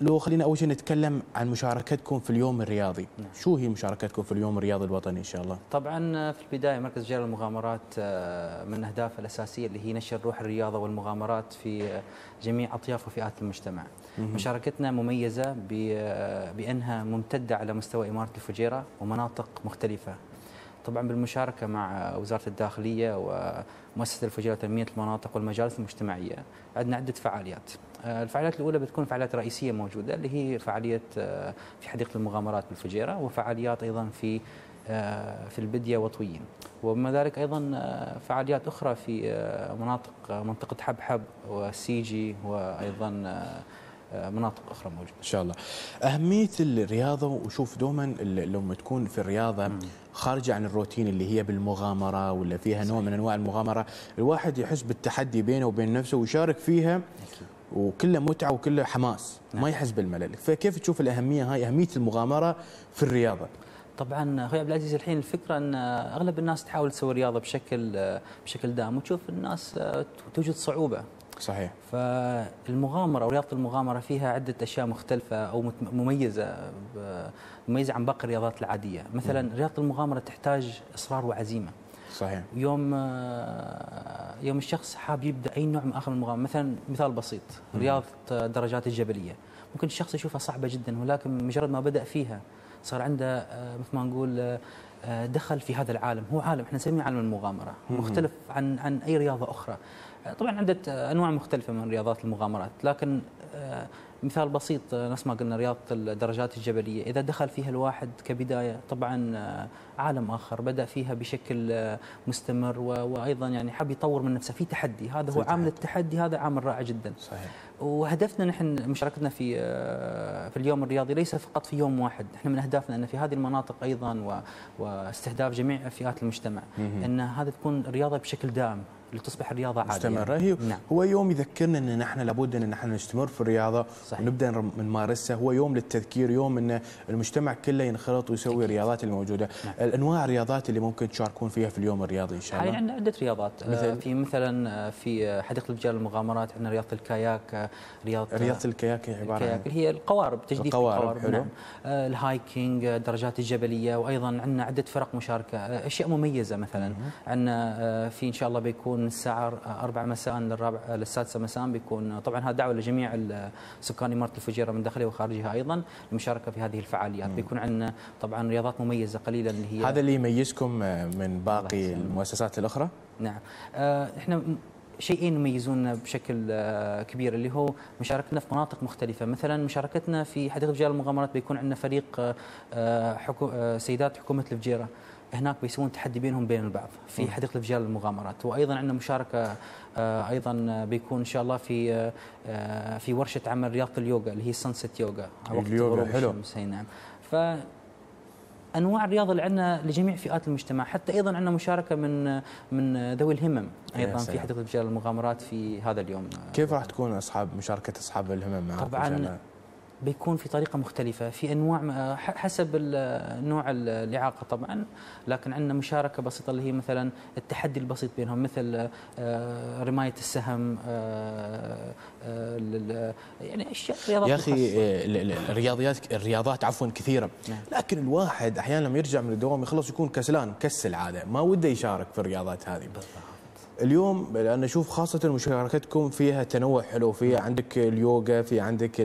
لو خلينا أول شيء نتكلم عن مشاركتكم في اليوم الرياضي. نعم. شو هي مشاركتكم في اليوم الرياضي الوطني إن شاء الله؟ طبعا في البداية مركز جبل المغامرات من أهدافه الأساسية اللي هي نشر روح الرياضة والمغامرات في جميع أطياف وفئات المجتمع. مم. مشاركتنا مميزة بأنها ممتدة على مستوى إمارة الفجيرة ومناطق مختلفة. طبعا بالمشاركة مع وزارة الداخلية ومؤسسة الفجيرة لتنمية المناطق والمجالس المجتمعية عندنا عدة فعاليات. الفعاليات الأولى بتكون فعاليات رئيسية موجودة اللي هي فعالية في حديقة المغامرات بالفجيرة، وفعاليات أيضا في في البدية وطويين، ومع ذلك أيضا فعاليات أخرى في مناطق منطقة حبحب وسيجي وأيضا مناطق أخرى موجودة. إن شاء الله. أهمية الرياضة، وشوف دوما لما تكون في الرياضة مم. خارجة عن الروتين اللي هي بالمغامرة ولا فيها نوع من أنواع المغامرة، الواحد يحس بالتحدي بينه وبين نفسه ويشارك فيها. أكيد. وكله متعة وكله حماس. نعم. ما يحس بالملل. فكيف تشوف الأهمية هاي، أهمية المغامرة في الرياضة؟ طبعا اخوي عبد العزيز، الحين الفكره ان اغلب الناس تحاول تسوي رياضه بشكل بشكل دائم، وتشوف الناس توجد صعوبه. صحيح. فالمغامره او رياضه المغامره فيها عده اشياء مختلفه او مميزه مميزه عن باقي الرياضات العاديه. مثلا م. رياضه المغامره تحتاج اصرار وعزيمه. صحيح. يوم يوم الشخص حاب يبدا اي نوع من اخر المغامره، مثلا مثال بسيط، رياضه الدراجات الجبليه، ممكن الشخص يشوفها صعبه جدا، ولكن مجرد ما بدا فيها صار عنده مثل ما نقول دخل في هذا العالم، هو عالم احنا نسميه عالم المغامره، مختلف عن عن اي رياضه اخرى. طبعا عده انواع مختلفه من رياضات المغامرات، لكن مثال بسيط نفس ما قلنا رياضه الدراجات الجبليه، اذا دخل فيها الواحد كبدايه طبعا عالم اخر، بدا فيها بشكل مستمر، وايضا يعني حاب يطور من نفسه في تحدي، هذا هو عامل التحدي، هذا عامل رائع جدا. صحيح. وهدفنا نحن مشاركتنا في في اليوم الرياضي ليس فقط في يوم واحد، احنا من اهدافنا ان في هذه المناطق ايضا واستهداف جميع فئات المجتمع، ان هذا تكون الرياضه بشكل دائم لتصبح الرياضه عاديه مستمره. هي نعم. هو يوم يذكرنا ان نحن لابد ان نحن نستمر في الرياضه. صحيح. ونبدا نمارسها، هو يوم للتذكير، يوم ان المجتمع كله ينخرط ويسوي الرياضات الموجوده. نعم. الانواع الرياضات اللي ممكن تشاركون فيها في اليوم الرياضي ان شاء الله. يعني عندنا عده رياضات، مثل في مثلا في حديقه الجبل المغامرات عندنا رياضه الكاياك. رياضه رياضه الكاياك عباره عن الكاياك هي القوارب، تجديد القوارب. القوارب. نعم. الهايكينج، الدراجات الجبليه، وايضا عندنا عده فرق مشاركه، اشياء مميزه. مثلا عندنا في ان شاء الله بيكون الساعة أربعة مساء للرابع للسادسة مساء، بيكون طبعا هذا دعوة لجميع سكان إمارة الفجيرة من داخلها وخارجها أيضا للمشاركة في هذه الفعاليات. مم. بيكون عندنا طبعا رياضات مميزة قليلا اللي هي هذا اللي يميزكم من باقي المؤسسات الأخرى. نعم. إحنا شيئين يميزوننا بشكل كبير اللي هو مشاركتنا في مناطق مختلفة. مثلا مشاركتنا في حديقة الفجيرة المغامرات بيكون عندنا فريق حكو سيدات حكومة الفجيرة، هناك بيسوون تحدي بينهم بين البعض في حديقة الفجيرة للمغامرات. وايضا عندنا مشاركه ايضا بيكون ان شاء الله في في ورشه عمل رياضه اليوغا اللي هي سانست يوغا. اليوغا حلو. نعم. ف انواع الرياضه اللي عندنا لجميع فئات المجتمع، حتى ايضا عندنا مشاركه من من ذوي الهمم ايضا في حديقة الفجيرة للمغامرات في هذا اليوم. كيف راح تكون اصحاب مشاركه اصحاب الهمم معكم؟ طبعا بيكون في طريقة مختلفة، في أنواع حسب نوع الإعاقة طبعا، لكن عندنا مشاركة بسيطة اللي هي مثلا التحدي البسيط بينهم، مثل رماية السهم، يعني أشياء رياضات. يا أخي الرياضيات الرياضات عفوا كثيرة، لكن الواحد أحيانا لما يرجع من الدوام يخلص يكون كسلان مكسل عادة، ما وده يشارك في الرياضات هذه. اليوم انا اشوف خاصه مشاركتكم فيها تنوع حلو، في عندك اليوغا، في عندك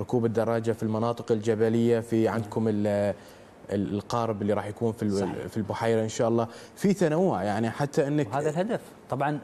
ركوب الدراجه في المناطق الجبليه، في عندكم القارب اللي راح يكون في صحيح. في البحيره ان شاء الله، في تنوع يعني حتى انك هذا الهدف طبعا.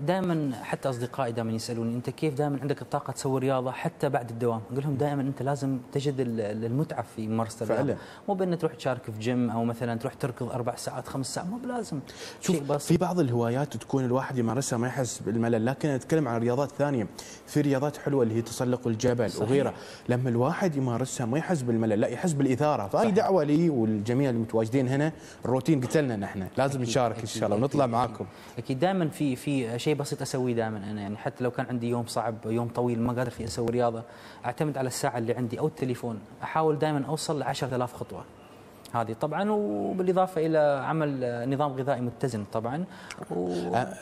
دائما حتى اصدقائي دائما يسالوني انت كيف دائما عندك الطاقه تسوي رياضه حتى بعد الدوام؟ اقول لهم دائما انت لازم تجد المتعه في ممارسه الرياضه، مو بان تروح تشارك في جيم او مثلا تروح تركض اربع ساعات خمس ساعات، مو بلازم. شوف في بعض الهوايات تكون الواحد يمارسها ما يحس بالملل، لكن اتكلم عن رياضات ثانيه، في رياضات حلوه اللي هي تسلق الجبل وغيرها، لما الواحد يمارسها ما يحس بالملل، لا يحس بالاثاره. فهي دعوه لي والجميع المتواجدين هنا، الروتين قتلنا نحن، لازم نشارك ان شاء الله ونطلع معاكم. اكيد دائما في في شيء بسيط اسويه دائما انا، يعني حتى لو كان عندي يوم صعب، يوم طويل ما قادر فيه اسوي رياضه، اعتمد على الساعه اللي عندي او التليفون، احاول دائما اوصل ل عشرة آلاف خطوه هذه طبعا، وبالاضافه الى عمل نظام غذائي متزن طبعا. و...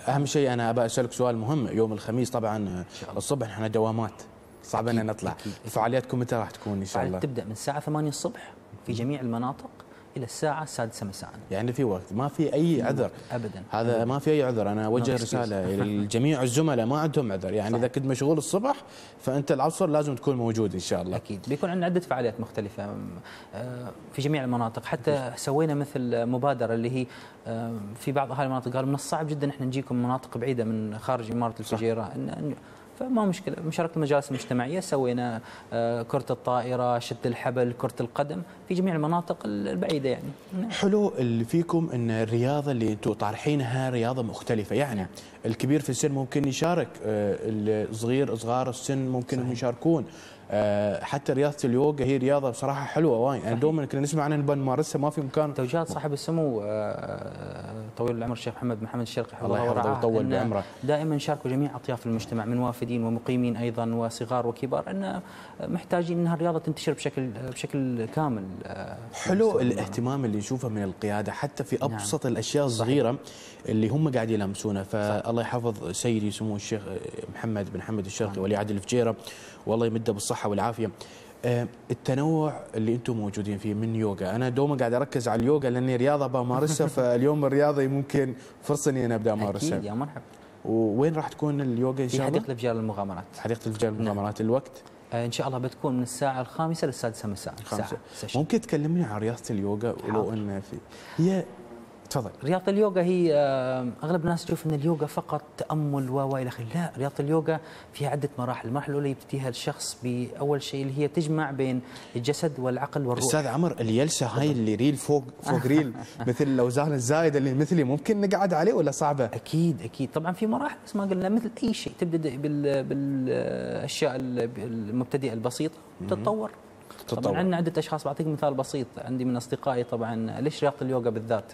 اهم شيء انا ابى اسالك سؤال مهم، يوم الخميس طبعا الصبح احنا دوامات صعب أن نطلع. فعالياتكم متى راح تكون إن شاء الله؟ تبدأ من الساعة ثمانية الصبح في جميع المناطق إلى الساعة السادسة مساءً. يعني في وقت، ما في أي عذر أبداً. هذا ما في أي عذر، أنا أوجه رسالة إلى الجميع الزملاء ما عندهم عذر، يعني صح. إذا كنت مشغول الصبح فأنت العصر لازم تكون موجود إن شاء الله. أكيد، بيكون عندنا عدة فعاليات مختلفة في جميع المناطق، حتى سوينا مثل مبادرة اللي هي في بعض أهالي المناطق قالوا من الصعب جداً إحنا نجيكم مناطق بعيدة من خارج إمارة الفجيرة، فما مشكلة. مشاركة المجالس المجتمعية سوينا كرة الطائرة، شد الحبل، كرة القدم في جميع المناطق البعيدة. يعني حلو اللي فيكم ان الرياضة اللي انتم طارحينها رياضة مختلفة، يعني الكبير في السن ممكن يشارك، الصغير صغار السن ممكن يشاركون. حتى رياضة اليوغا هي رياضة بصراحة حلوة وايد، يعني دوما كنا نسمع عنها نبغى نمارسها ما في مكان. توجيهات صاحب السمو طويل العمر الشيخ محمد محمد الشرقي الله يحفظه ويطول بعمره، دائما شاركوا جميع أطياف المجتمع من وافدين ومقيمين أيضا وصغار وكبار، أن محتاجين أنها الرياضة تنتشر بشكل بشكل كامل. حلو الاهتمام اللي نشوفه من القيادة حتى في أبسط نعم. الأشياء الصغيرة صحيح. اللي هم قاعد يلامسونها، فالله يحفظ سيدي سمو الشيخ محمد بن حمد الشرقي ولي عهد الفجيرة والله يمده بالصحة والعافية. التنوع اللي انتم موجودين فيه من يوغا، انا دوما قاعد اركز على اليوغا لاني رياضه بمارسها، فاليوم الرياضي ممكن فرصه اني انا ابدا امارسها. اكيد يا مرحبا. وين راح تكون اليوغا ان شاء الله؟ في حديقه الفجيرة للمغامرات. حديقه الفجيرة للمغامرات. الوقت ان شاء الله بتكون من الساعه الخامسه للسادسه مساء. ممكن تكلمني عن رياضه اليوغا ولو ان في هي تفضل. رياضة اليوغا هي أغلب الناس تشوف أن اليوغا فقط تأمل وإلى آخره، لا، رياضة اليوغا فيها عدة مراحل، المرحلة الأولى يبتديها الشخص بأول شيء اللي هي تجمع بين الجسد والعقل والروح. أستاذ عمر اليلسة هاي اللي ريل فوق فوق ريل مثل الأوزان الزايدة اللي مثلي ممكن نقعد عليه ولا صعبة؟ أكيد أكيد طبعا في مراحل بس ما قلنا مثل أي شيء تبدأ بالأشياء المبتدئة البسيطة تتطور. طبعا عندنا عدة أشخاص، بعطيك مثال بسيط عندي من أصدقائي. طبعا ليش رياضة اليوغا بالذات؟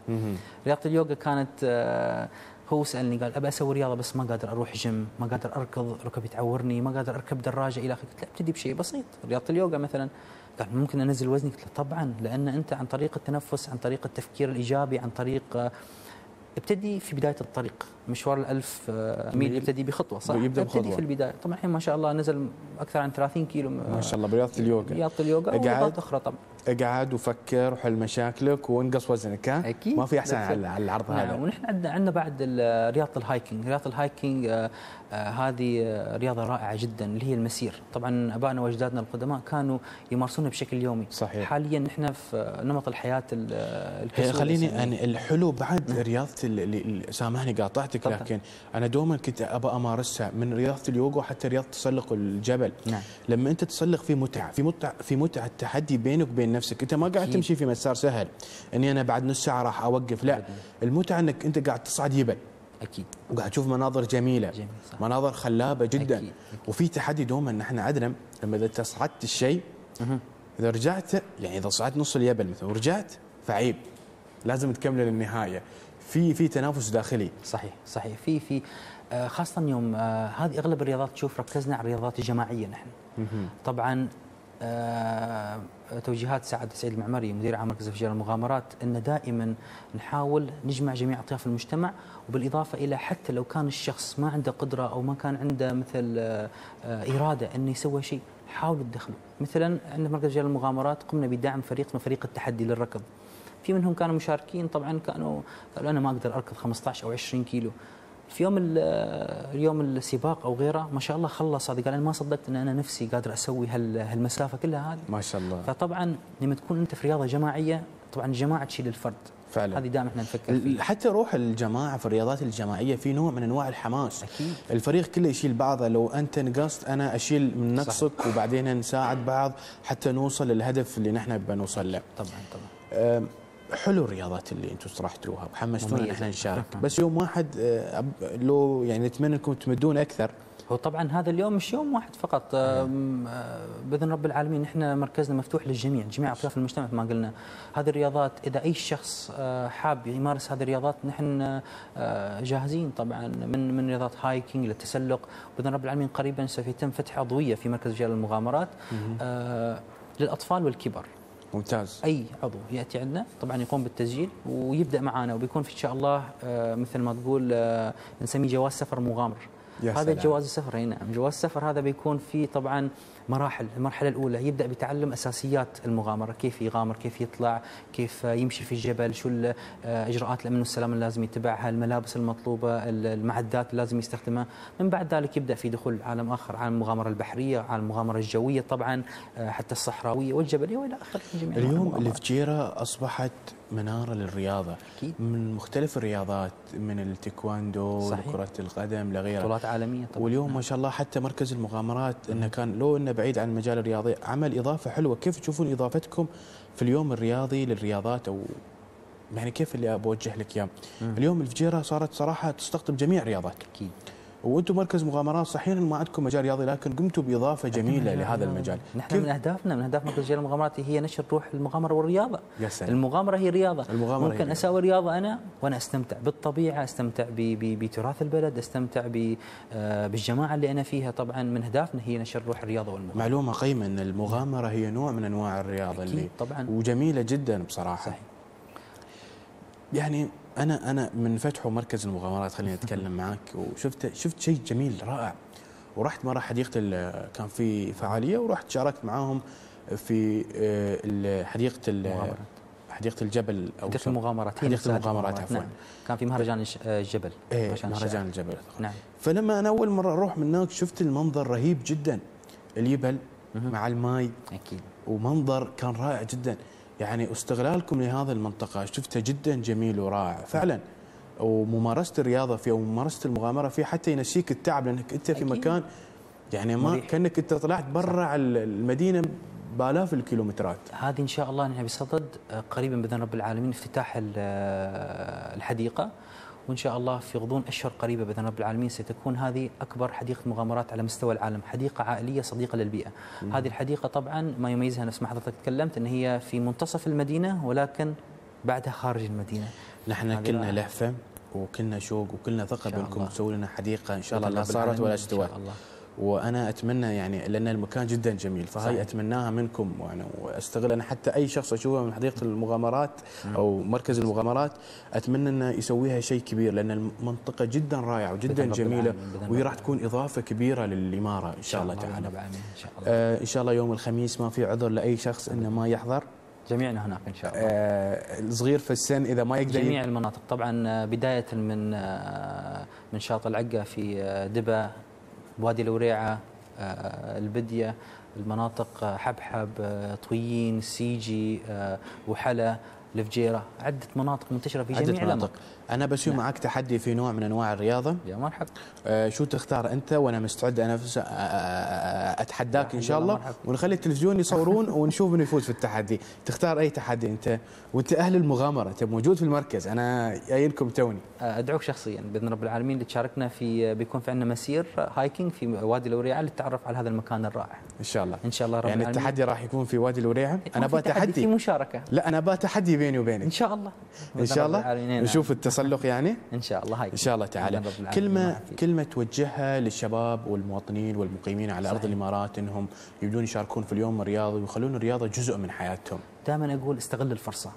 رياضة اليوغا كانت هو سألني قال أبى أسوي رياضة بس ما قادر أروح جيم، ما قادر أركض ركبي تعورني، ما قادر أركب دراجة إلى آخره. قلت له ابتدي بشيء بسيط، رياضة اليوغا مثلا. قال ممكن أنزل وزني؟ قلت له طبعا، لأن أنت عن طريق التنفس، عن طريق التفكير الإيجابي، عن طريق ابتدي في بداية الطريق، مشوار الألف ميل يبتدي بخطوة صح؟ يبدأ بخطوة في البداية. طبعا الحين ما شاء الله نزل أكثر عن ثلاثين كيلو ما شاء الله برياضة اليوغا. رياضة اليوغا ورياضات أخرى طبعا. اقعد وفكر وحل مشاكلك وانقص وزنك. أكيد ما في أحسن على العرض هذا. نعم. ونحن عندنا بعد رياضة الهايكينج، رياضة الهايكينج آه آه هذه رياضة رائعة جدا اللي هي المسير. طبعا آبائنا وأجدادنا القدماء كانوا يمارسونها بشكل يومي. صحيح. حاليا نحن في نمط الحياة الكسول. خليني يعني الحلو بعد رياضة اللي سامحني قاطعتك، لكن انا دوما كنت ابى امارسها من رياضه اليوغا وحتى رياضه تسلق الجبل. نعم. لما انت تسلق في متعه، في متعه في متعه تحدي بينك وبين نفسك، انت ما قاعد تمشي في مسار سهل اني انا بعد نص ساعه راح اوقف، لا، المتعه انك انت قاعد تصعد جبل. اكيد. وقاعد تشوف مناظر جميله. جميل صح. مناظر خلابه جدا. أكيد. أكيد. وفي تحدي دوما نحن عندنا لما اذا تصعدت الشيء اذا رجعت، يعني اذا صعدت نص الجبل مثلا ورجعت فعيب، لازم تكمله للنهايه. في في تنافس داخلي. صحيح صحيح في في خاصة يوم هذه أغلب الرياضات تشوف ركزنا على الرياضات الجماعية نحن. طبعا توجيهات سعد سعيد المعمري مدير عام مركز الفجيرة المغامرات أن دائما نحاول نجمع جميع أطياف المجتمع، وبالإضافة إلى حتى لو كان الشخص ما عنده قدرة أو ما كان عنده مثل إرادة أنه يسوي شيء حاولوا تدخلوا. مثلا عندنا مركز الفجيرة المغامرات قمنا بدعم فريق من فريق التحدي للركض، في منهم كانوا مشاركين طبعا كانوا قالوا انا ما اقدر اركض خمسطعش او عشرين كيلو. في يوم اليوم السباق او غيره ما شاء الله خلص هذا، قال انا ما صدقت ان انا نفسي قادر اسوي هالمسافه كلها هذه. ما شاء الله. فطبعا لما تكون انت في رياضه جماعيه طبعا الجماعه تشيل الفرد. فعلا. هذه دائما احنا نفكر فيه. حتى روح الجماعه في الرياضات الجماعيه في نوع من انواع الحماس. اكيد. الفريق كله يشيل بعضه، لو انت نقصت انا اشيل من نقصك. صح. وبعدين نساعد بعض حتى نوصل للهدف اللي نحن بنوصل له. طبعا طبعا. حلو الرياضات اللي انتم طرحتوها وحمستونا احنا نشارك، بس يوم واحد لو يعني نتمنى انكم تمدون اكثر. هو طبعا هذا اليوم مش يوم واحد فقط، باذن رب العالمين احنا مركزنا مفتوح للجميع، جميع اطراف المجتمع ما قلنا. هذه الرياضات اذا اي شخص حاب يمارس هذه الرياضات نحن جاهزين طبعا، من من رياضات هايكينج للتسلق، باذن رب العالمين قريبا سوف يتم فتح عضويه في مركز جبل المغامرات للاطفال والكبار. ممتاز. أي عضو يأتي عندنا طبعا يقوم بالتسجيل ويبدأ معنا، وبيكون في إن شاء الله مثل ما تقول نسميه جواز سفر مغامر. هذا جواز السفر. نعم جواز السفر هذا بيكون فيه طبعا مراحل. المرحلة الأولى يبدأ بتعلم أساسيات المغامرة، كيف يغامر، كيف يطلع، كيف يمشي في الجبل، شو إجراءات الأمن والسلام اللي لازم يتبعها، الملابس المطلوبة، المعدات اللي لازم يستخدمها. من بعد ذلك يبدأ في دخول عالم آخر، عالم المغامرة البحرية، عالم المغامرة الجوية طبعا، حتى الصحراوية والجبلية وإلى آخره. اليوم الفجيرة أصبحت منارة للرياضة من مختلف الرياضات، من التايكواندو لكرة القدم لغيرها، بطولات عالمية طبعا. واليوم ما شاء الله حتى مركز المغامرات انه كان لو انه بعيد عن المجال الرياضي عمل اضافة حلوة. كيف تشوفون اضافتكم في اليوم الرياضي للرياضات، او يعني كيف اللي بوجه لك اياه؟ اليوم الفجيرة صارت صراحة تستقطب جميع الرياضات. اكيد. وانتم مركز مغامرات صحيح ما عندكم مجال رياضي، لكن قمتوا باضافه جميله لهذا المجال. نحن من اهدافنا من اهداف مركز جبل المغامرات هي نشر روح المغامره والرياضه. المغامره هي رياضه، المغامرة ممكن هي اسوي رياضه انا وانا استمتع بالطبيعه، استمتع بتراث البلد، استمتع بالجماعه اللي انا فيها. طبعا من اهدافنا هي نشر روح الرياضه والمغامره. معلومه قيمه ان المغامره هي نوع من انواع الرياضه. أكيد اللي طبعا وجميله جدا بصراحه. صحيح. يعني أنا أنا من فتحه مركز المغامرات خليني أتكلم معك، وشفت شفت شيء جميل رائع. ورحت مرة حديقة كان في فعالية ورحت شاركت معاهم في حديقة حديقة الجبل أو حديقة المغامرات حديقة المغامرات عفوا. نعم. كان في مهرجان الجبل. إيه مهرجان الجبل. نعم. فلما أنا أول مرة أروح من هناك شفت المنظر رهيب جدا، اليبل مع الماي. أكيد. ومنظر كان رائع جدا. يعني استغلالكم لهذه المنطقة شفتها جدا جميل ورائع فعلا. وممارسة الرياضة في أو ممارسة المغامرة في حتى ينسيك التعب، لأنك أنت في مكان يعني ما كأنك أنت طلعت برا المدينة بالاف الكيلومترات. هذه إن شاء الله نحن بصدد قريبا بإذن رب العالمين افتتاح الحديقة، وإن شاء الله في غضون أشهر قريبة بإذن رب العالمين ستكون هذه أكبر حديقة مغامرات على مستوى العالم، حديقة عائلية صديقة للبيئة. مم. هذه الحديقة طبعا ما يميزها نفس ما حضرتك تكلمت أن هي في منتصف المدينة ولكن بعدها خارج المدينة. نحن كلنا لهفة وكلنا شوق وكلنا ثقة بأنكم تسووا لنا حديقة إن شاء الله، لا صارت ولا استوت. وأنا أتمنى يعني لأن المكان جدا جميل، فهي أتمناها منكم يعني. وأستغل أنا حتى أي شخص أشوفه من حديقة المغامرات أو مركز المغامرات أتمنى أنه يسويها شيء كبير، لأن المنطقة جدا رائعة وجدا جميلة، وهي راح تكون إضافة كبيرة للإمارة إن شاء الله تعالى. آه إن شاء الله يوم الخميس ما في عذر لأي شخص أنه ما يحضر، جميعنا هناك إن شاء الله. الصغير في السن إذا ما يقدر، جميع المناطق طبعا بداية من من شاطئ العقة في دبا، وادي الوريعة، البدية، المناطق حبحب، طويين، سيجي، وحلا، الفجيرة، عدة مناطق منتشرة في جميع المناطق. أنا بسوي معك تحدي في نوع من أنواع الرياضة. يا مرحبا. آه شو تختار أنت وأنا مستعد أنا أتحداك إن شاء الله، ونخلي التلفزيون يصورون ونشوف من يفوز في التحدي. تختار أي تحدي أنت، وأنت أهل المغامرة، أنت موجود في المركز، أنا جايلكم توني. أدعوك شخصيا بإذن رب العالمين لتشاركنا في، بيكون في عندنا مسير هايكينج في وادي الوريعة للتعرف على هذا المكان الرائع. إن شاء الله. إن شاء الله رب يعني العالمين. التحدي راح يكون في وادي الوريعة. أنا أبغى تحدي. في مشاركة. لا أنا أبغى تحدي بيني وبينك. إن شاء الله. إن شاء الله. نشوف تسلق يعني ان شاء الله. هاي ان شاء الله تعالى كلمه كلمه توجهها للشباب والمواطنين والمقيمين على صحيح. ارض الامارات انهم يبدون يشاركون في اليوم الرياضي ويخلون الرياضه جزء من حياتهم. دائما اقول استغل الفرصه،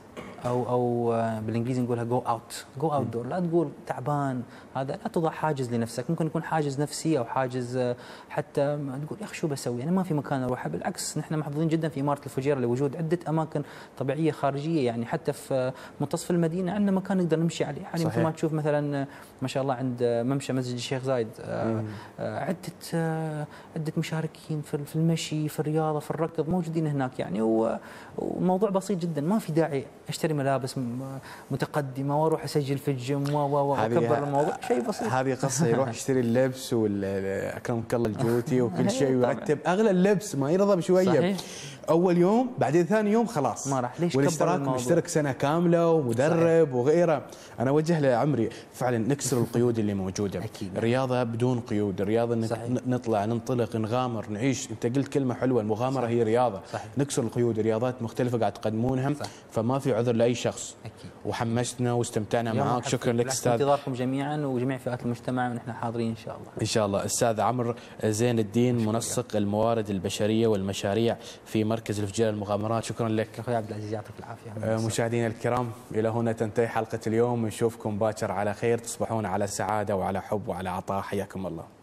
او او بالانجليزي نقولها جو اوت، جو اوت دور. لا تقول تعبان هذا، لا تضع حاجز لنفسك، ممكن يكون حاجز نفسي او حاجز حتى تقول يا اخي شو بسوي انا ما في مكان اروحه. بالعكس نحن محظوظين جدا في اماره الفجيره لوجود عده اماكن طبيعيه خارجيه، يعني حتى في منتصف المدينه عندنا مكان نقدر نمشي عليه، يعني مثل ما تشوف مثلا ما شاء الله عند ممشى مسجد الشيخ زايد عده عده مشاركين في المشي، في الرياضه، في الركض موجودين هناك يعني. وموضوع بسيط جدا، ما في داعي اشتري ملابس متقدمه واروح اسجل في الجيم و و واكبر الموضوع، شيء بسيط. هذه قصه يروح يشتري اللبس واكرمك الله الجوتي وكل شيء ويرتب اغلى اللبس ما يرضى بشويه. صحيح. اول يوم بعدين ثاني يوم خلاص ما راح، ليش والاشتراك مشترك سنه كامله ومدرب وغيره. انا اوجه لعمري فعلا نكسر القيود اللي موجوده. أكيد. الرياضه بدون قيود، الرياضه انك نطلع ننطلق نغامر نعيش. انت قلت كلمه حلوه، المغامره صحيح. هي رياضه. صحيح. نكسر القيود، رياضات مختلفه قاعد تقدمونها. صحيح. فما في عذر لاي شخص. أكيد. وحمستنا واستمتعنا معك، شكرا لك استاذ. انتظاركم جميعا وجميع فئات المجتمع ونحن حاضرين ان شاء الله. ان شاء الله. استاذ عمرو زين الدين منسق الموارد البشريه والمشاريع في مركز الفجيرة المغامرات، شكرا لك. اخوي عبد العزيز يعطيك العافيه. مشاهدينا الكرام الى هنا تنتهي حلقه اليوم، نشوفكم باكر على خير، تصبحون على سعاده وعلى حب وعلى عطاء، حياكم الله.